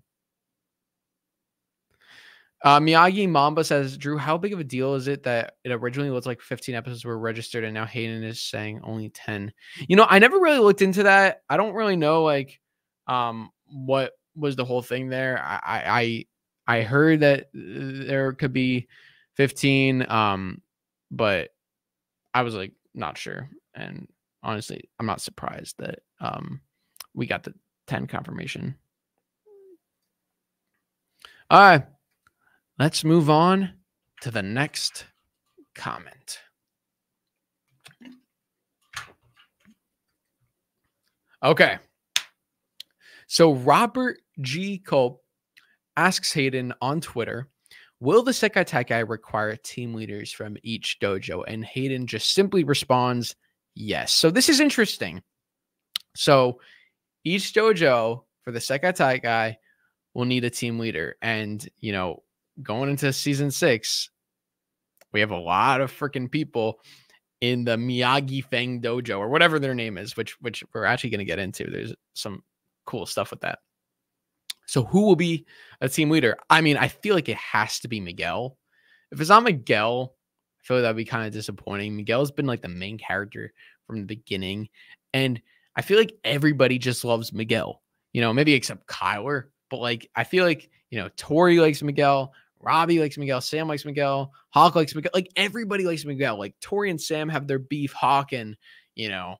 Mamba says, Drew, how big of a deal is it that it originally looked like 15 episodes were registered and now Hayden is saying only 10? You know, I never really looked into that. I don't really know, like, what was the whole thing there. I heard that there could be 15, but I was like not sure, and honestly I'm not surprised that we got the 10 confirmation. All right, let's move on to the next comment. Okay. So Robert G. Culp asks Hayden on Twitter, will the Sekai Taikai require team leaders from each dojo? And Hayden just simply responds, yes. So this is interesting. So each dojo for the Sekai Taikai will need a team leader. And, you know, going into season 6, we have a lot of freaking people in the Miyagi Fang dojo, or whatever their name is, which we're actually going to get into. There's some cool stuff with that. So who will be a team leader? I mean, I feel like it has to be Miguel. If it's not Miguel, I feel like that'd be kind of disappointing. Miguel's been like the main character from the beginning, and I feel like everybody just loves Miguel, you know, maybe except Kyler, but like I feel like, you know, Tori likes Miguel, Robbie likes Miguel, Sam likes Miguel, Hawk likes Miguel, like everybody likes Miguel. Like Tori and Sam have their beef, Hawk and, you know,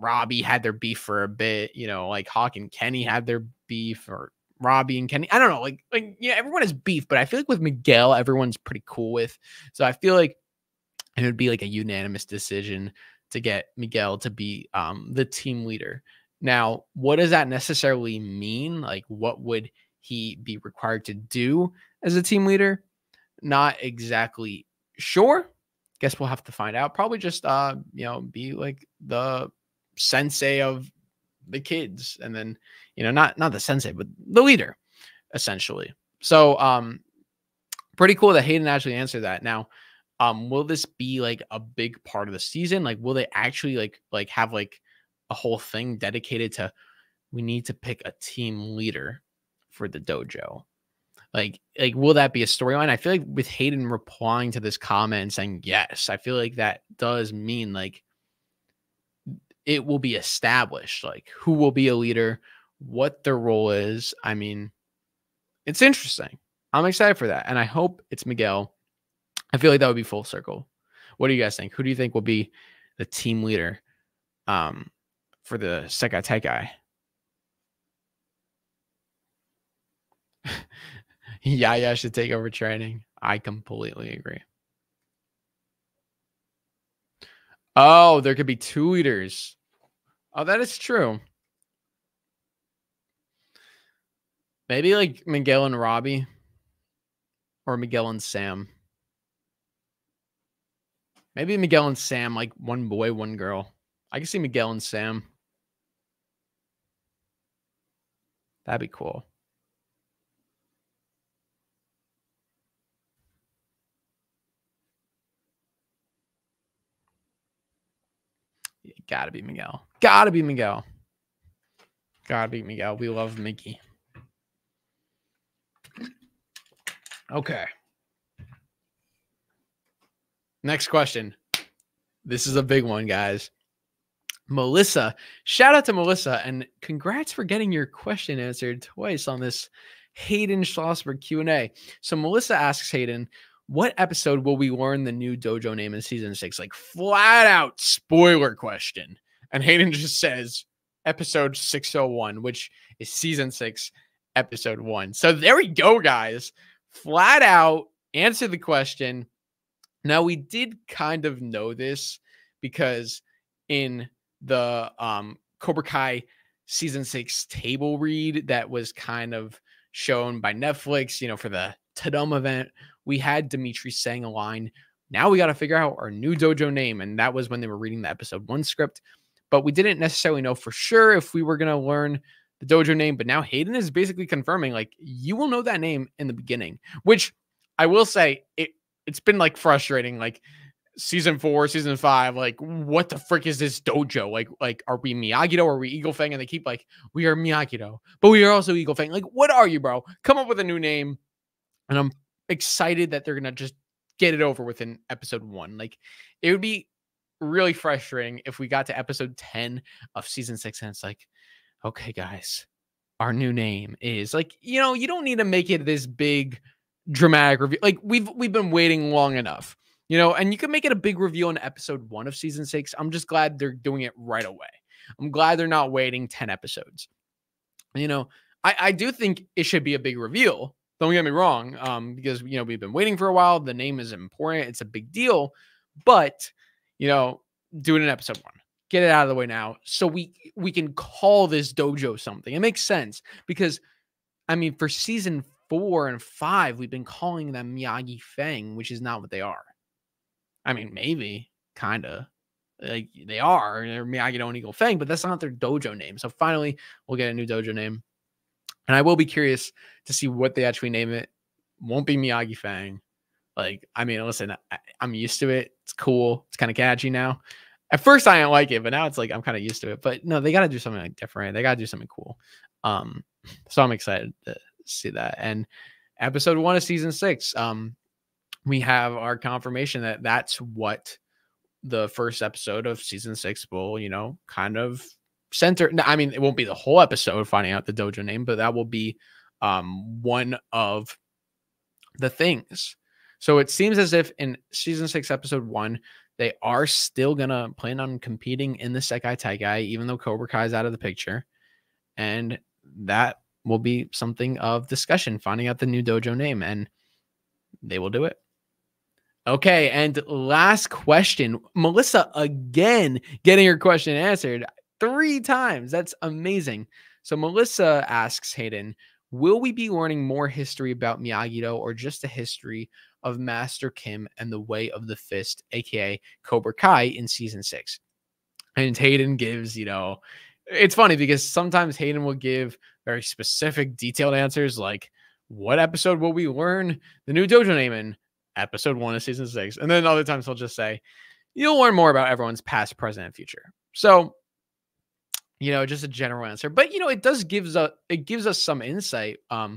Robbie had their beef for a bit, you know, like Hawk and Kenny had their beef, or Robbie and Kenny. I don't know, like yeah, everyone has beef, but I feel like with Miguel, everyone's pretty cool with. So I feel like it would be like a unanimous decision to get Miguel to be the team leader. Now, what does that necessarily mean? Like, what would he be required to do as a team leader? Not exactly sure. Guess we'll have to find out. Probably just you know, be like the sensei of the kids, and then, you know, not the sensei, but the leader, essentially. So pretty cool that Hayden actually answered that. Now, will this be like a big part of the season? Like, will they actually like have like a whole thing dedicated to, we need to pick a team leader for the dojo? Like, will that be a storyline? I feel like with Hayden replying to this comment and saying yes, I feel like that does mean like it will be established, like who will be a leader, what their role is. I mean, it's interesting. I'm excited for that. And I hope it's Miguel. I feel like that would be full circle. What do you guys think? Who do you think will be the team leader for the Sekai Taikai? Yaya should take over training. I completely agree. Oh, there could be two leaders. Oh, that is true. Maybe like Miguel and Robbie or Miguel and Sam. Maybe Miguel and Sam, like one boy, one girl. I can see Miguel and Sam. That'd be cool. Gotta be Miguel. Gotta be Miguel. Gotta be Miguel. We love Mickey. Okay. Next question. This is a big one, guys. Melissa. Shout out to Melissa and congrats for getting your question answered twice on this Hayden Schlossberg Q&A. So Melissa asks Hayden, what episode will we learn the new dojo name in season 6? Like flat out spoiler question. And Hayden just says episode 601, which is season 6, episode 1. So there we go, guys. Flat out answer the question. Now we did kind of know this because in the Cobra Kai season 6 table read that was kind of shown by Netflix, you know, for the Tadum event, we had Dimitri saying a line. Now we got to figure out our new dojo name. And that was when they were reading the episode 1 script, but we didn't necessarily know for sure if we were going to learn the dojo name. But now Hayden is basically confirming, like, you will know that name in the beginning, which I will say it's been like frustrating, like season 4, season 5, like what the frick is this dojo? Like, are we Miyagi-Do? Are we Eagle Fang? And they keep like, we are Miyagi-Do, but we are also Eagle Fang. Like, what are you, bro? Come up with a new name. And I'm excited that they're going to just get it over with in episode 1. Like, it would be really frustrating if we got to episode 10 of season 6 and it's like, okay, guys, our new name is, like, you know, you don't need to make it this big dramatic review. Like, we've been waiting long enough, you know, and you can make it a big reveal in episode 1 of season 6. I'm just glad they're doing it right away. I'm glad they're not waiting 10 episodes. You know, I do think it should be a big reveal. Don't get me wrong, because, you know, we've been waiting for a while. The name is important. It's a big deal. But, you know, do it in episode 1. Get it out of the way now so we can call this dojo something. It makes sense because, I mean, for season 4 and 5, we've been calling them Miyagi Fang, which is not what they are. I mean, maybe, kind of. Like, they are. They're Miyagi-Do and Eagle Fang, but that's not their dojo name. So finally, we'll get a new dojo name. And I will be curious to see what they actually name it. Won't be Miyagi Fang. Like, I mean, listen, I'm used to it. It's cool. It's kind of catchy now. At first, I didn't like it, but now it's like I'm kind of used to it. But no, they got to do something like different. They got to do something cool. So I'm excited to see that. And episode 1 of season 6, we have our confirmation that that's what the first episode of season 6 will, you know, kind of center. I mean, it won't be the whole episode finding out the dojo name, but that will be one of the things. So it seems as if in season 6, episode 1, they are still gonna plan on competing in the Sekai Taikai, even though Cobra Kai is out of the picture. And that will be something of discussion, finding out the new dojo name, and they will do it. Okay, and last question. Melissa, again, getting your question answered 3 times. That's amazing. So Melissa asks Hayden, will we be learning more history about Miyagi-Do or just the history of Master Kim and the Way of the Fist, aka Cobra Kai, in season 6? And Hayden gives, you know, it's funny because sometimes Hayden will give very specific detailed answers, like what episode will we learn the new dojo name in, episode 1 of season 6. And then other times he'll just say, you'll learn more about everyone's past, present, and future. So, you know, just a general answer, but, you know, it does gives us some insight. You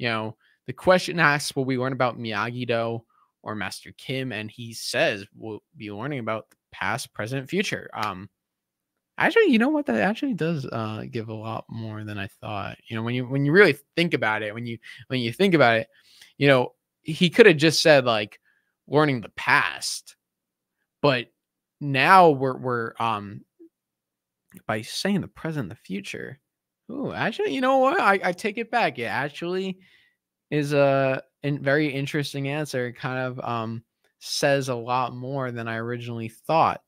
know, the question asks, will we learn about Miyagi-Do or Master Kim? And he says, we'll be learning about the past, present, future. Actually, you know what? That actually does give a lot more than I thought. You know, when you really think about it, when you think about it, you know, he could have just said like learning the past, but now we're by saying the present and the future. Oh, actually, you know what? I take it back. It actually is a very interesting answer. It kind of says a lot more than I originally thought.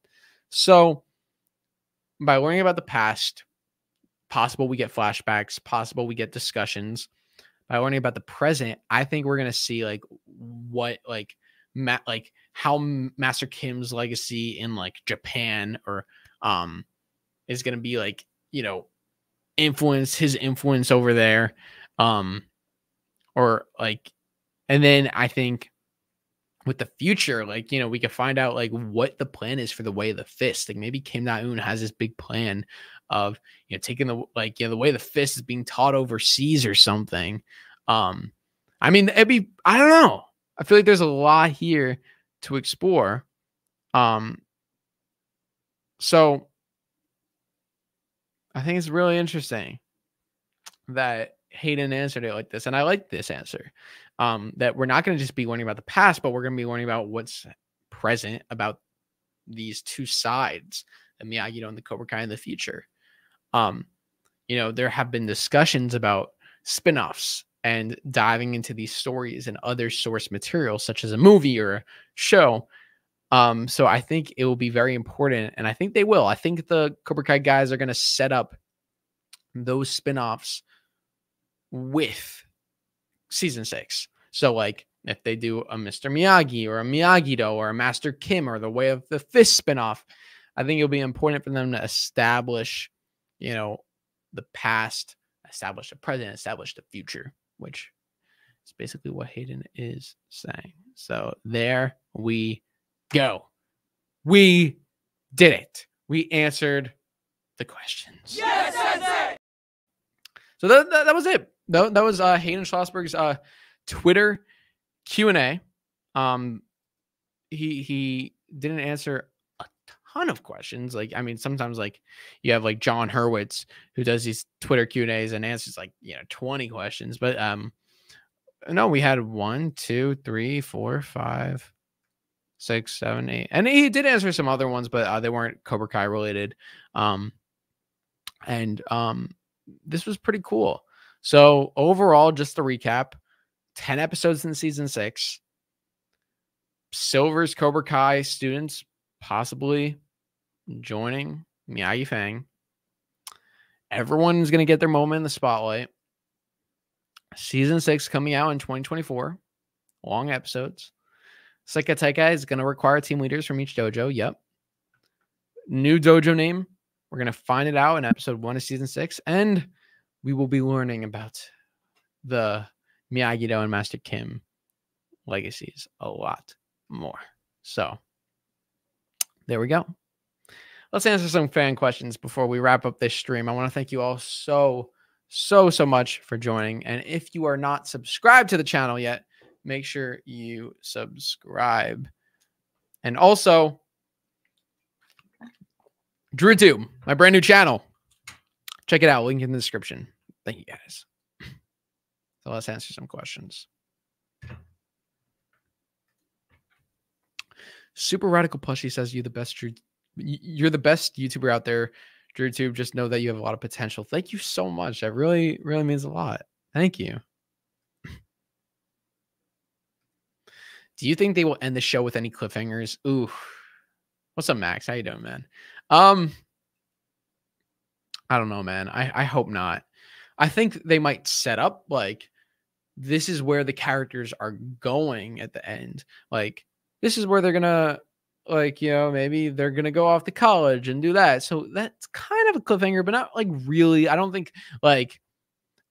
So by learning about the past, possible we get flashbacks, possible we get discussions. By learning about the present, I think we're going to see like what like how Master Kim's legacy in like Japan or is going to be like, you know, his influence over there, or like, and then I think with the future, like, you know, we could find out like what the plan is for the Way of the Fist. Like maybe Kim Na-eun has this big plan of, you know, taking the, like, you know, the Way of the Fist is being taught overseas or something. I mean, it'd be, I don't know. I feel like there's a lot here to explore. So I think it's really interesting that Hayden answered it like this. And I like this answer, that we're not going to just be learning about the past, but we're going to be learning about what's present, about these two sides, the Miyagi-Do and the Cobra Kai in the future. You know, there have been discussions about spinoffs and diving into these stories and other source material, such as a movie or a show. So I think it will be very important, and I think they will. I think the Cobra Kai guys are going to set up those spinoffs with season 6. So like if they do a Mr. Miyagi or a Miyagi-Do or a Master Kim or the Way of the Fist spinoff, I think it'll be important for them to establish, you know, the past, establish the present, establish the future, which is basically what Hayden is saying. So there we go. We did it. We answered the questions. Yes, that's it. So that was it. That was Hayden Schlossberg's Twitter Q&A. He didn't answer a ton of questions. Like, I mean, sometimes like you have like John Hurwitz who does these Twitter Q&As and answers like, you know, 20 questions. But no, we had 1, 2, 3, 4, 5, 6, 7, 8, and he did answer some other ones, but they weren't Cobra Kai related. This was pretty cool. So overall, just to recap, 10 episodes in season 6. Silver's Cobra Kai students possibly joining Miyagi Fang. Everyone's going to get their moment in the spotlight. Season 6 coming out in 2024. Long episodes. Seika Taika is going to require team leaders from each dojo. Yep. New dojo name. We're going to find it out in episode 1 of season 6. And we will be learning about the Miyagi-Do and Master Kim legacies a lot more. So there we go. Let's answer some fan questions before we wrap up this stream. I want to thank you all so much for joining. And if you are not subscribed to the channel yet, make sure you subscribe. And also, DrewTube, my brand new channel. Check it out. Link in the description. Thank you guys. So let's answer some questions. Super Radical Plushie says, you're the best YouTuber out there, DrewTube. Just know that you have a lot of potential. Thank you so much. That really, really means a lot. Thank you. Do you think they will end the show with any cliffhangers? Ooh. What's up, Max? How you doing, man? I don't know, man. I hope not. I think they might set up like this is where the characters are going at the end. Like this is where they're gonna, like, you know, maybe they're gonna go off to college and do that. So that's kind of a cliffhanger, but not like really. I don't think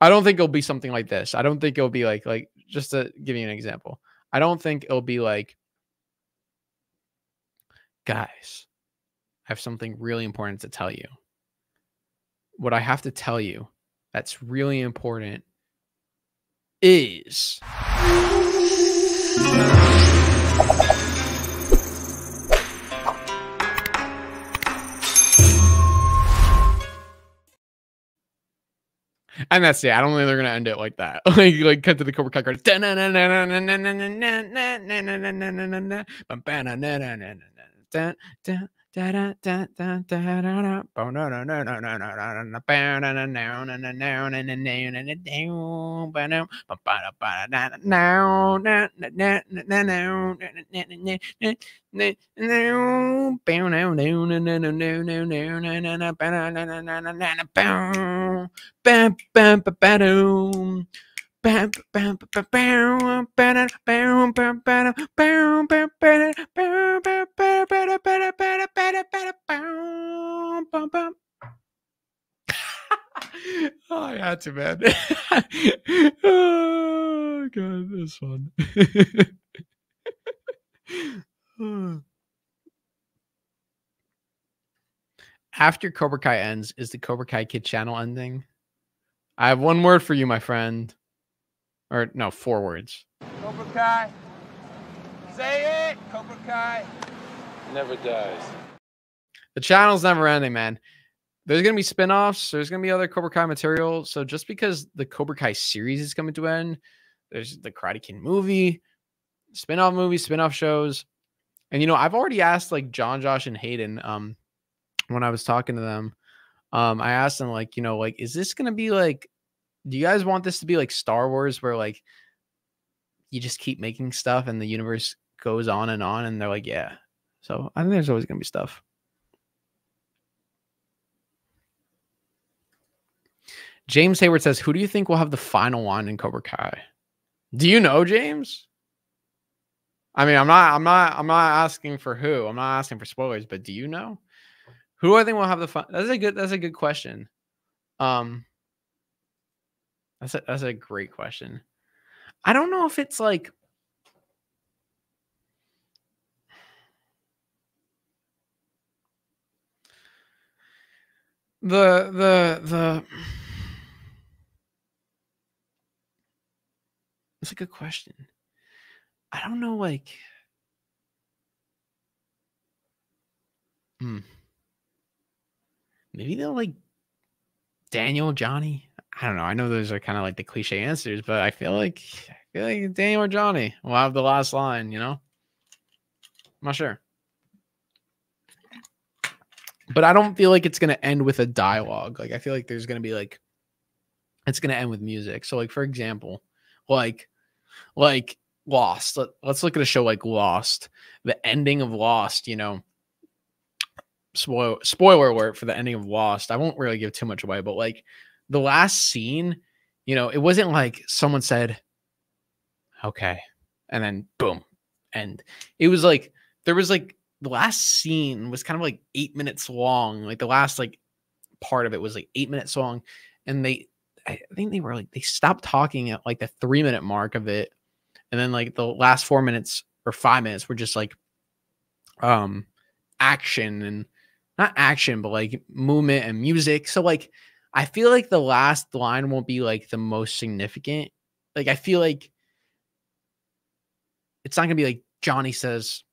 it'll be something like this. I don't think it'll be like just to give you an example. I don't think it'll be like, guys, I have something really important to tell you. What I have to tell you that's really important is And that's it. I don't think they're gonna end it like that. Like cut to the Cobra Kai credits. Oh, I had to, man. Oh, God, this one. After Cobra Kai ends, is the Cobra Kai Kid channel ending? I have one word for you, my friend. Or, no, four words. Cobra Kai. Say it. Cobra Kai. Never dies. The channel's never ending, man. There's going to be spinoffs. There's going to be other Cobra Kai material. So just because the Cobra Kai series is coming to end, there's the Karate Kid movie, spinoff shows. And, you know, I've already asked like John, Josh, and Hayden when I was talking to them. I asked them like, you know, like, is this going to be like, do you guys want this to be like Star Wars where like you just keep making stuff and the universe goes on? And they're like, yeah. So I think there's always going to be stuff. James Hayward says, who do you think will have the final wand in Cobra Kai? Do you know, James? I mean, I'm not asking for who. I'm not asking for spoilers, but do you know? Who I think will have the final? That's a good question. That's a great question. I don't know if it's like, that's a good question. I don't know, like, maybe they'll like Daniel, Johnny. I don't know. I know those are kind of like the cliche answers, but I feel like Daniel or Johnny will have the last line. You know, I'm not sure, but I don't feel like it's gonna end with a dialogue. Like I feel like there's gonna be like, it's gonna end with music. So like for example, like Lost. Let's look at a show like Lost. The ending of Lost, you know, spoiler alert for the ending of Lost. I won't really give too much away, but like the last scene, you know, it wasn't like someone said, okay, and then boom. And it was like, there was like the last scene was kind of like 8 minutes long. Like the last like part of it was like 8 minutes long. And I think they were like, they stopped talking at like the 3-minute mark of it. And then like the last 4 minutes or 5 minutes were just like, action and not action, but like movement and music. So like, I feel like the last line won't be like the most significant. Like, I feel like it's not gonna be like Johnny says,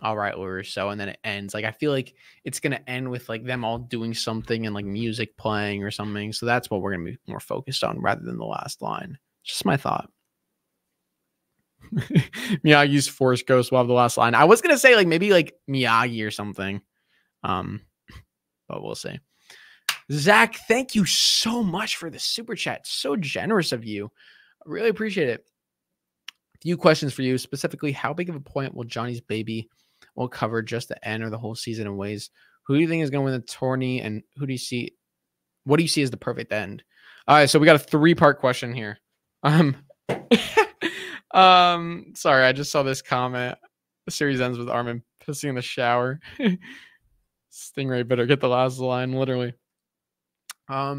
all right, LaRusso, and then it ends. Like, I feel like it's going to end with like them all doing something and like music playing or something. So that's what we're going to be more focused on rather than the last line. Just my thought. Miyagi's Forest Ghost will have the last line. I was going to say like maybe like Miyagi or something. But we'll see. Zach, thank you so much for the super chat. So generous of you. I really appreciate it. A few questions for you specifically. How big of a point will Johnny's baby will cover just the end or the whole season in ways? Who do you think is going to win the tourney, and who do you see? What do you see as the perfect end? All right, so we got a 3-part question here. Sorry, I just saw this comment. The series ends with Armin pissing in the shower. Stingray better get the last line, literally. How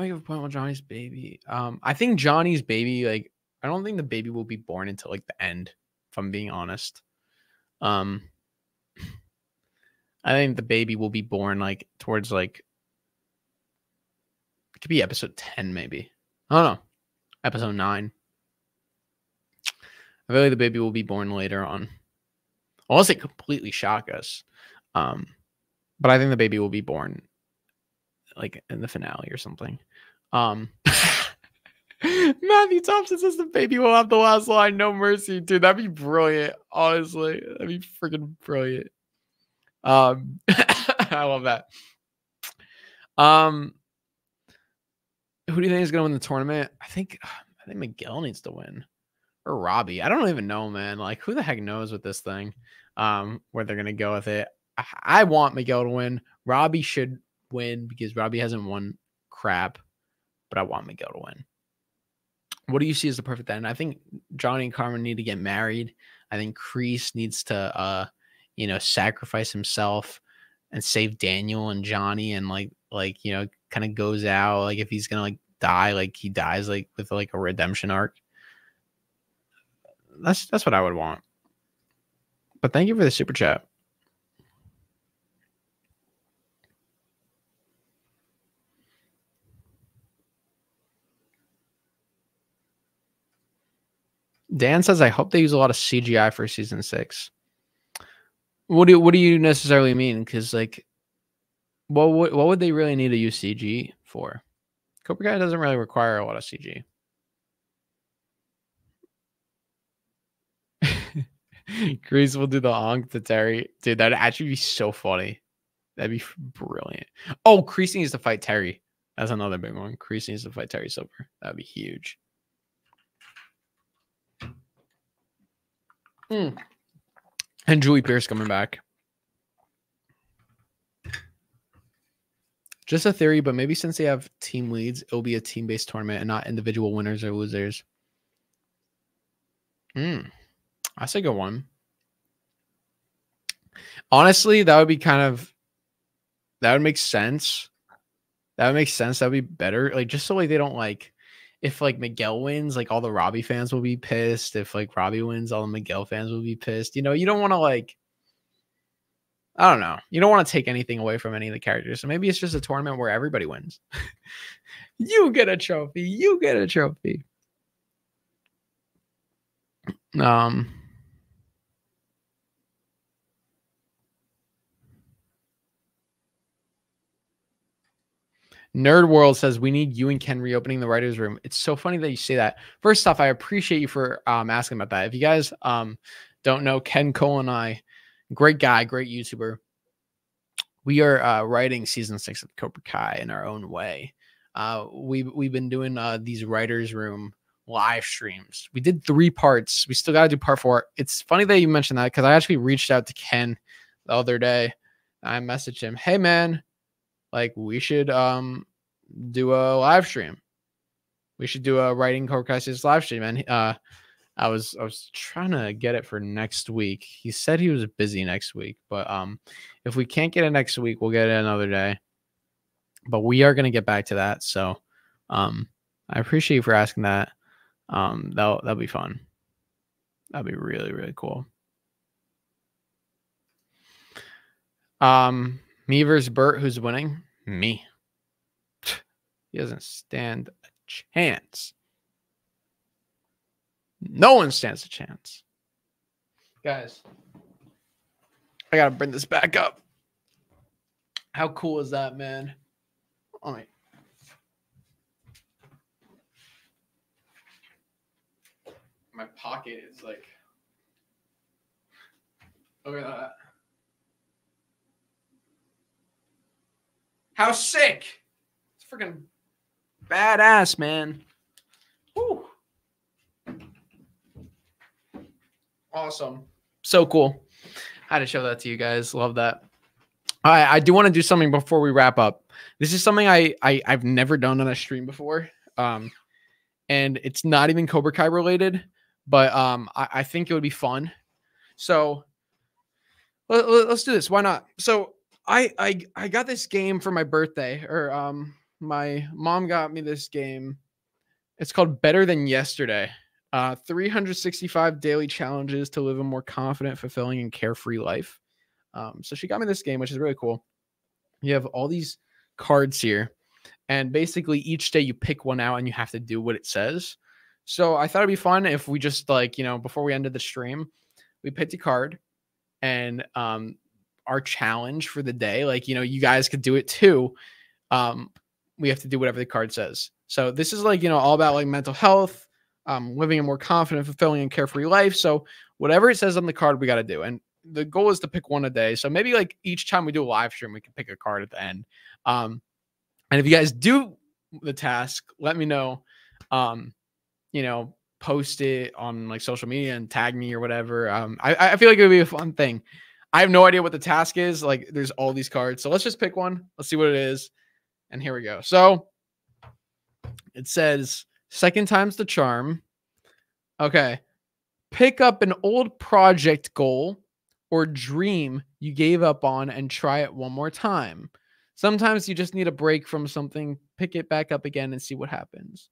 big of a point will Johnny's baby? I think Johnny's baby, like, I don't think the baby will be born until like the end, if I'm being honest. I think the baby will be born like towards like, it could be episode 10 maybe. I don't know. Episode 9. I feel like the baby will be born later on. Unless it completely shock us. But I think the baby will be born like in the finale or something. Matthew Thompson says the baby will have the last line. No mercy, dude. That'd be brilliant. Honestly, that'd be freaking brilliant. I love that. Who do you think is gonna win the tournament? I think Miguel needs to win, or Robbie. I don't even know, man. Like, who the heck knows with this thing? Where they're gonna go with it. I want Miguel to win. Robbie should win because Robbie hasn't won crap, but I want Miguel to win. What do you see as the perfect end? I think Johnny and Carmen need to get married. I think Kreese needs to, you know, sacrifice himself and save Daniel and Johnny, and like you know, kind of goes out. Like if he's gonna like die, like he dies like with like a redemption arc. That's what I would want. But thank you for the super chat. Dan says, I hope they use a lot of CGI for season 6. What do you necessarily mean? Because like, what would they really need to use CG for? Cobra Kai doesn't really require a lot of CG. Kreese will do the honk to Terry. Dude, that'd actually be so funny. That'd be brilliant. Oh, Kreese needs to fight Terry. That's another big one. Kreese needs to fight Terry Silver. That'd be huge. Mm. And Julie Pierce coming back. Just a theory, but maybe since they have team leads, it'll be a team-based tournament and not individual winners or losers. That's a good one. Honestly, that would be kind of... That would make sense. That would make sense. That would be better. Like, just so like they don't like... If like Miguel wins, like all the Robbie fans will be pissed. If like Robbie wins, all the Miguel fans will be pissed. You know, you don't want to like, I don't know. You don't want to take anything away from any of the characters. So maybe it's just a tournament where everybody wins. You get a trophy. You get a trophy. Nerd World says, we need you and Ken reopening the writer's room. It's so funny that you say that. First off, I appreciate you for asking about that. If you guys don't know, Ken Cole and I, great guy, great YouTuber. We are writing season 6 of Cobra Kai in our own way. We've been doing these writer's room live streams. We did 3 parts. We still got to do part 4. It's funny that you mentioned that because I actually reached out to Ken the other day. I messaged him, hey, man. Like, we should do a live stream. We should do a writing Cobra Kai series live stream. And I was trying to get it for next week. He said he was busy next week. But if we can't get it next week, we'll get it another day. But we are going to get back to that. So I appreciate you for asking that. That'll be fun. That'll be really, really cool. Me versus Bert, who's winning? Me. He doesn't stand a chance. No one stands a chance. Guys, I got to bring this back up. How cool is that, man? All right. My pocket is like... Look at that. How sick! It's freaking badass, man. Woo! Awesome. So cool. I had to show that to you guys. Love that. All right, I do want to do something before we wrap up. This is something I've never done on a stream before, and it's not even Cobra Kai related, but I think it would be fun. So let's do this. Why not? So. I got this game for my birthday, or my mom got me this game. It's called Better Than Yesterday. 365 daily challenges to live a more confident, fulfilling, and carefree life. So she got me this game, which is really cool. You have all these cards here, and basically each day you pick one out and you have to do what it says. So I thought it'd be fun if we just like, you know, before we ended the stream, we picked a card and our challenge for the day, like, you know, you guys could do it too. We have to do whatever the card says. So this is like, you know, all about like mental health, living a more confident, fulfilling and carefree life. So whatever it says on the card, we got to do. And the goal is to pick one a day. So maybe like each time we do a live stream, we can pick a card at the end. And if you guys do the task, let me know, you know, post it on like social media and tag me or whatever. I feel like it would be a fun thing. I have no idea what the task is. Like there's all these cards. So let's just pick one. Let's see what it is. And here we go. So it says second time's the charm. Okay. Pick up an old project goal or dream you gave up on and try it one more time. Sometimes you just need a break from something. Pick it back up again and see what happens.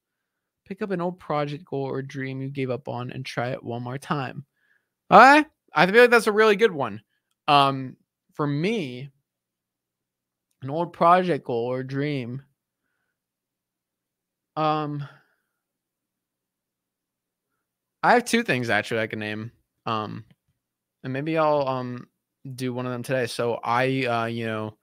Pick up an old project goal or dream you gave up on and try it one more time. All right. I feel like that's a really good one. For me, an old project goal or dream. I have two things actually I can name. And maybe I'll do one of them today. So I, you know,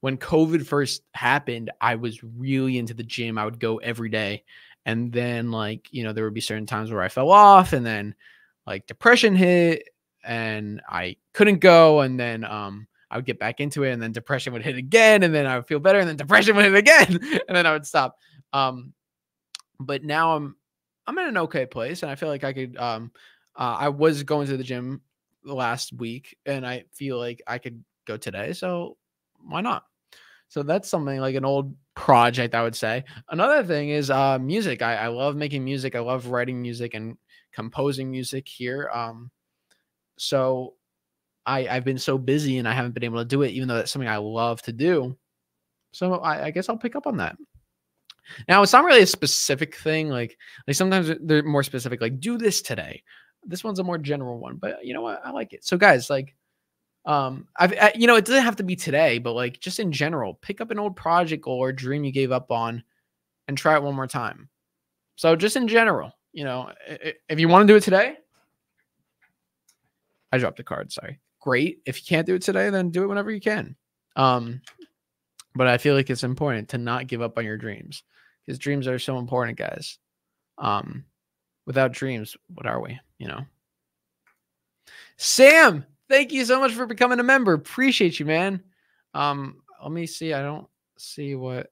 when COVID first happened, I was really into the gym. I would go every day. And then like, you know, there would be certain times where I fell off and then like depression hit and I couldn't go. And then I would get back into it and then depression would hit again. And then I would feel better and then depression would hit again. And then I would stop. But now I'm in an okay place and I feel like I could, I was going to the gym last week and I feel like I could go today. So why not? So that's something like an old project, I would say. Another thing is music. I love making music. I love writing music and composing music here. So I've been so busy and I haven't been able to do it, even though that's something I love to do. So I guess I'll pick up on that. Now, it's not really a specific thing. Like sometimes they're more specific, like do this today. This one's a more general one, but you know what? I like it. So guys, like, you know, it doesn't have to be today, but like just in general, pick up an old project goal or dream you gave up on and try it one more time. So just in general, you know, if you want to do it today, I dropped a card. Sorry. Great. If you can't do it today, then do it whenever you can. But I feel like it's important to not give up on your dreams because dreams are so important, guys. Without dreams, what are we, you know? Sam, thank you so much for becoming a member. Appreciate you, man. Let me see. I don't see what.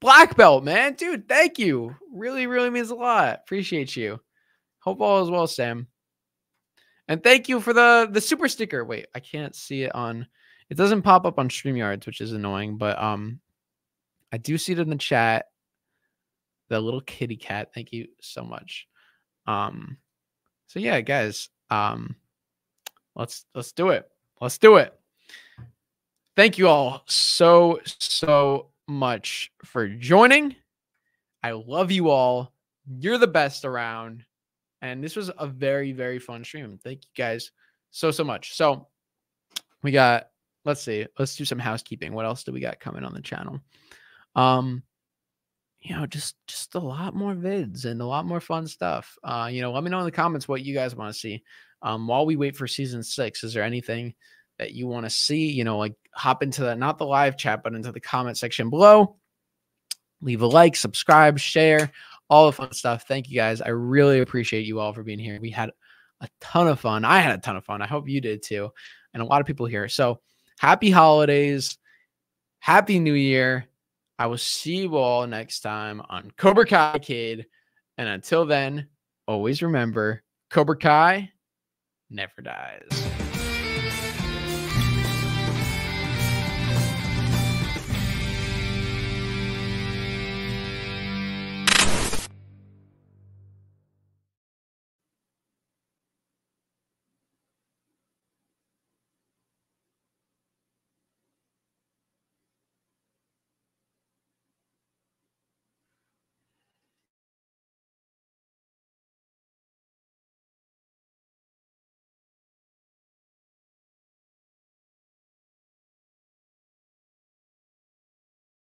Black belt, man. Dude, thank you. Really, really means a lot. Appreciate you. Hope all is well, Sam. And thank you for the super sticker. Wait, I can't see it on. It doesn't pop up on StreamYards, which is annoying. But I do see it in the chat. The little kitty cat. Thank you so much. So yeah, guys. Let's do it. Let's do it. Thank you all so, so much for joining. I love you all. You're the best around. And this was a very, very fun stream. Thank you guys so, so much. So we got, let's see, let's do some housekeeping. What else do we got coming on the channel? You know, just a lot more vids and a lot more fun stuff. You know, let me know in the comments what you guys want to see. While we wait for season 6, is there anything that you want to see? You know, like hop into the, not the live chat, but into the comment section below. Leave a like, subscribe, share, all the fun stuff. Thank you guys. I really appreciate you all for being here. We had a ton of fun. I had a ton of fun. I hope you did too. And a lot of people here. So happy holidays. Happy New Year. I will see you all next time on Cobra Kai Kid. And until then, always remember, Cobra Kai never dies.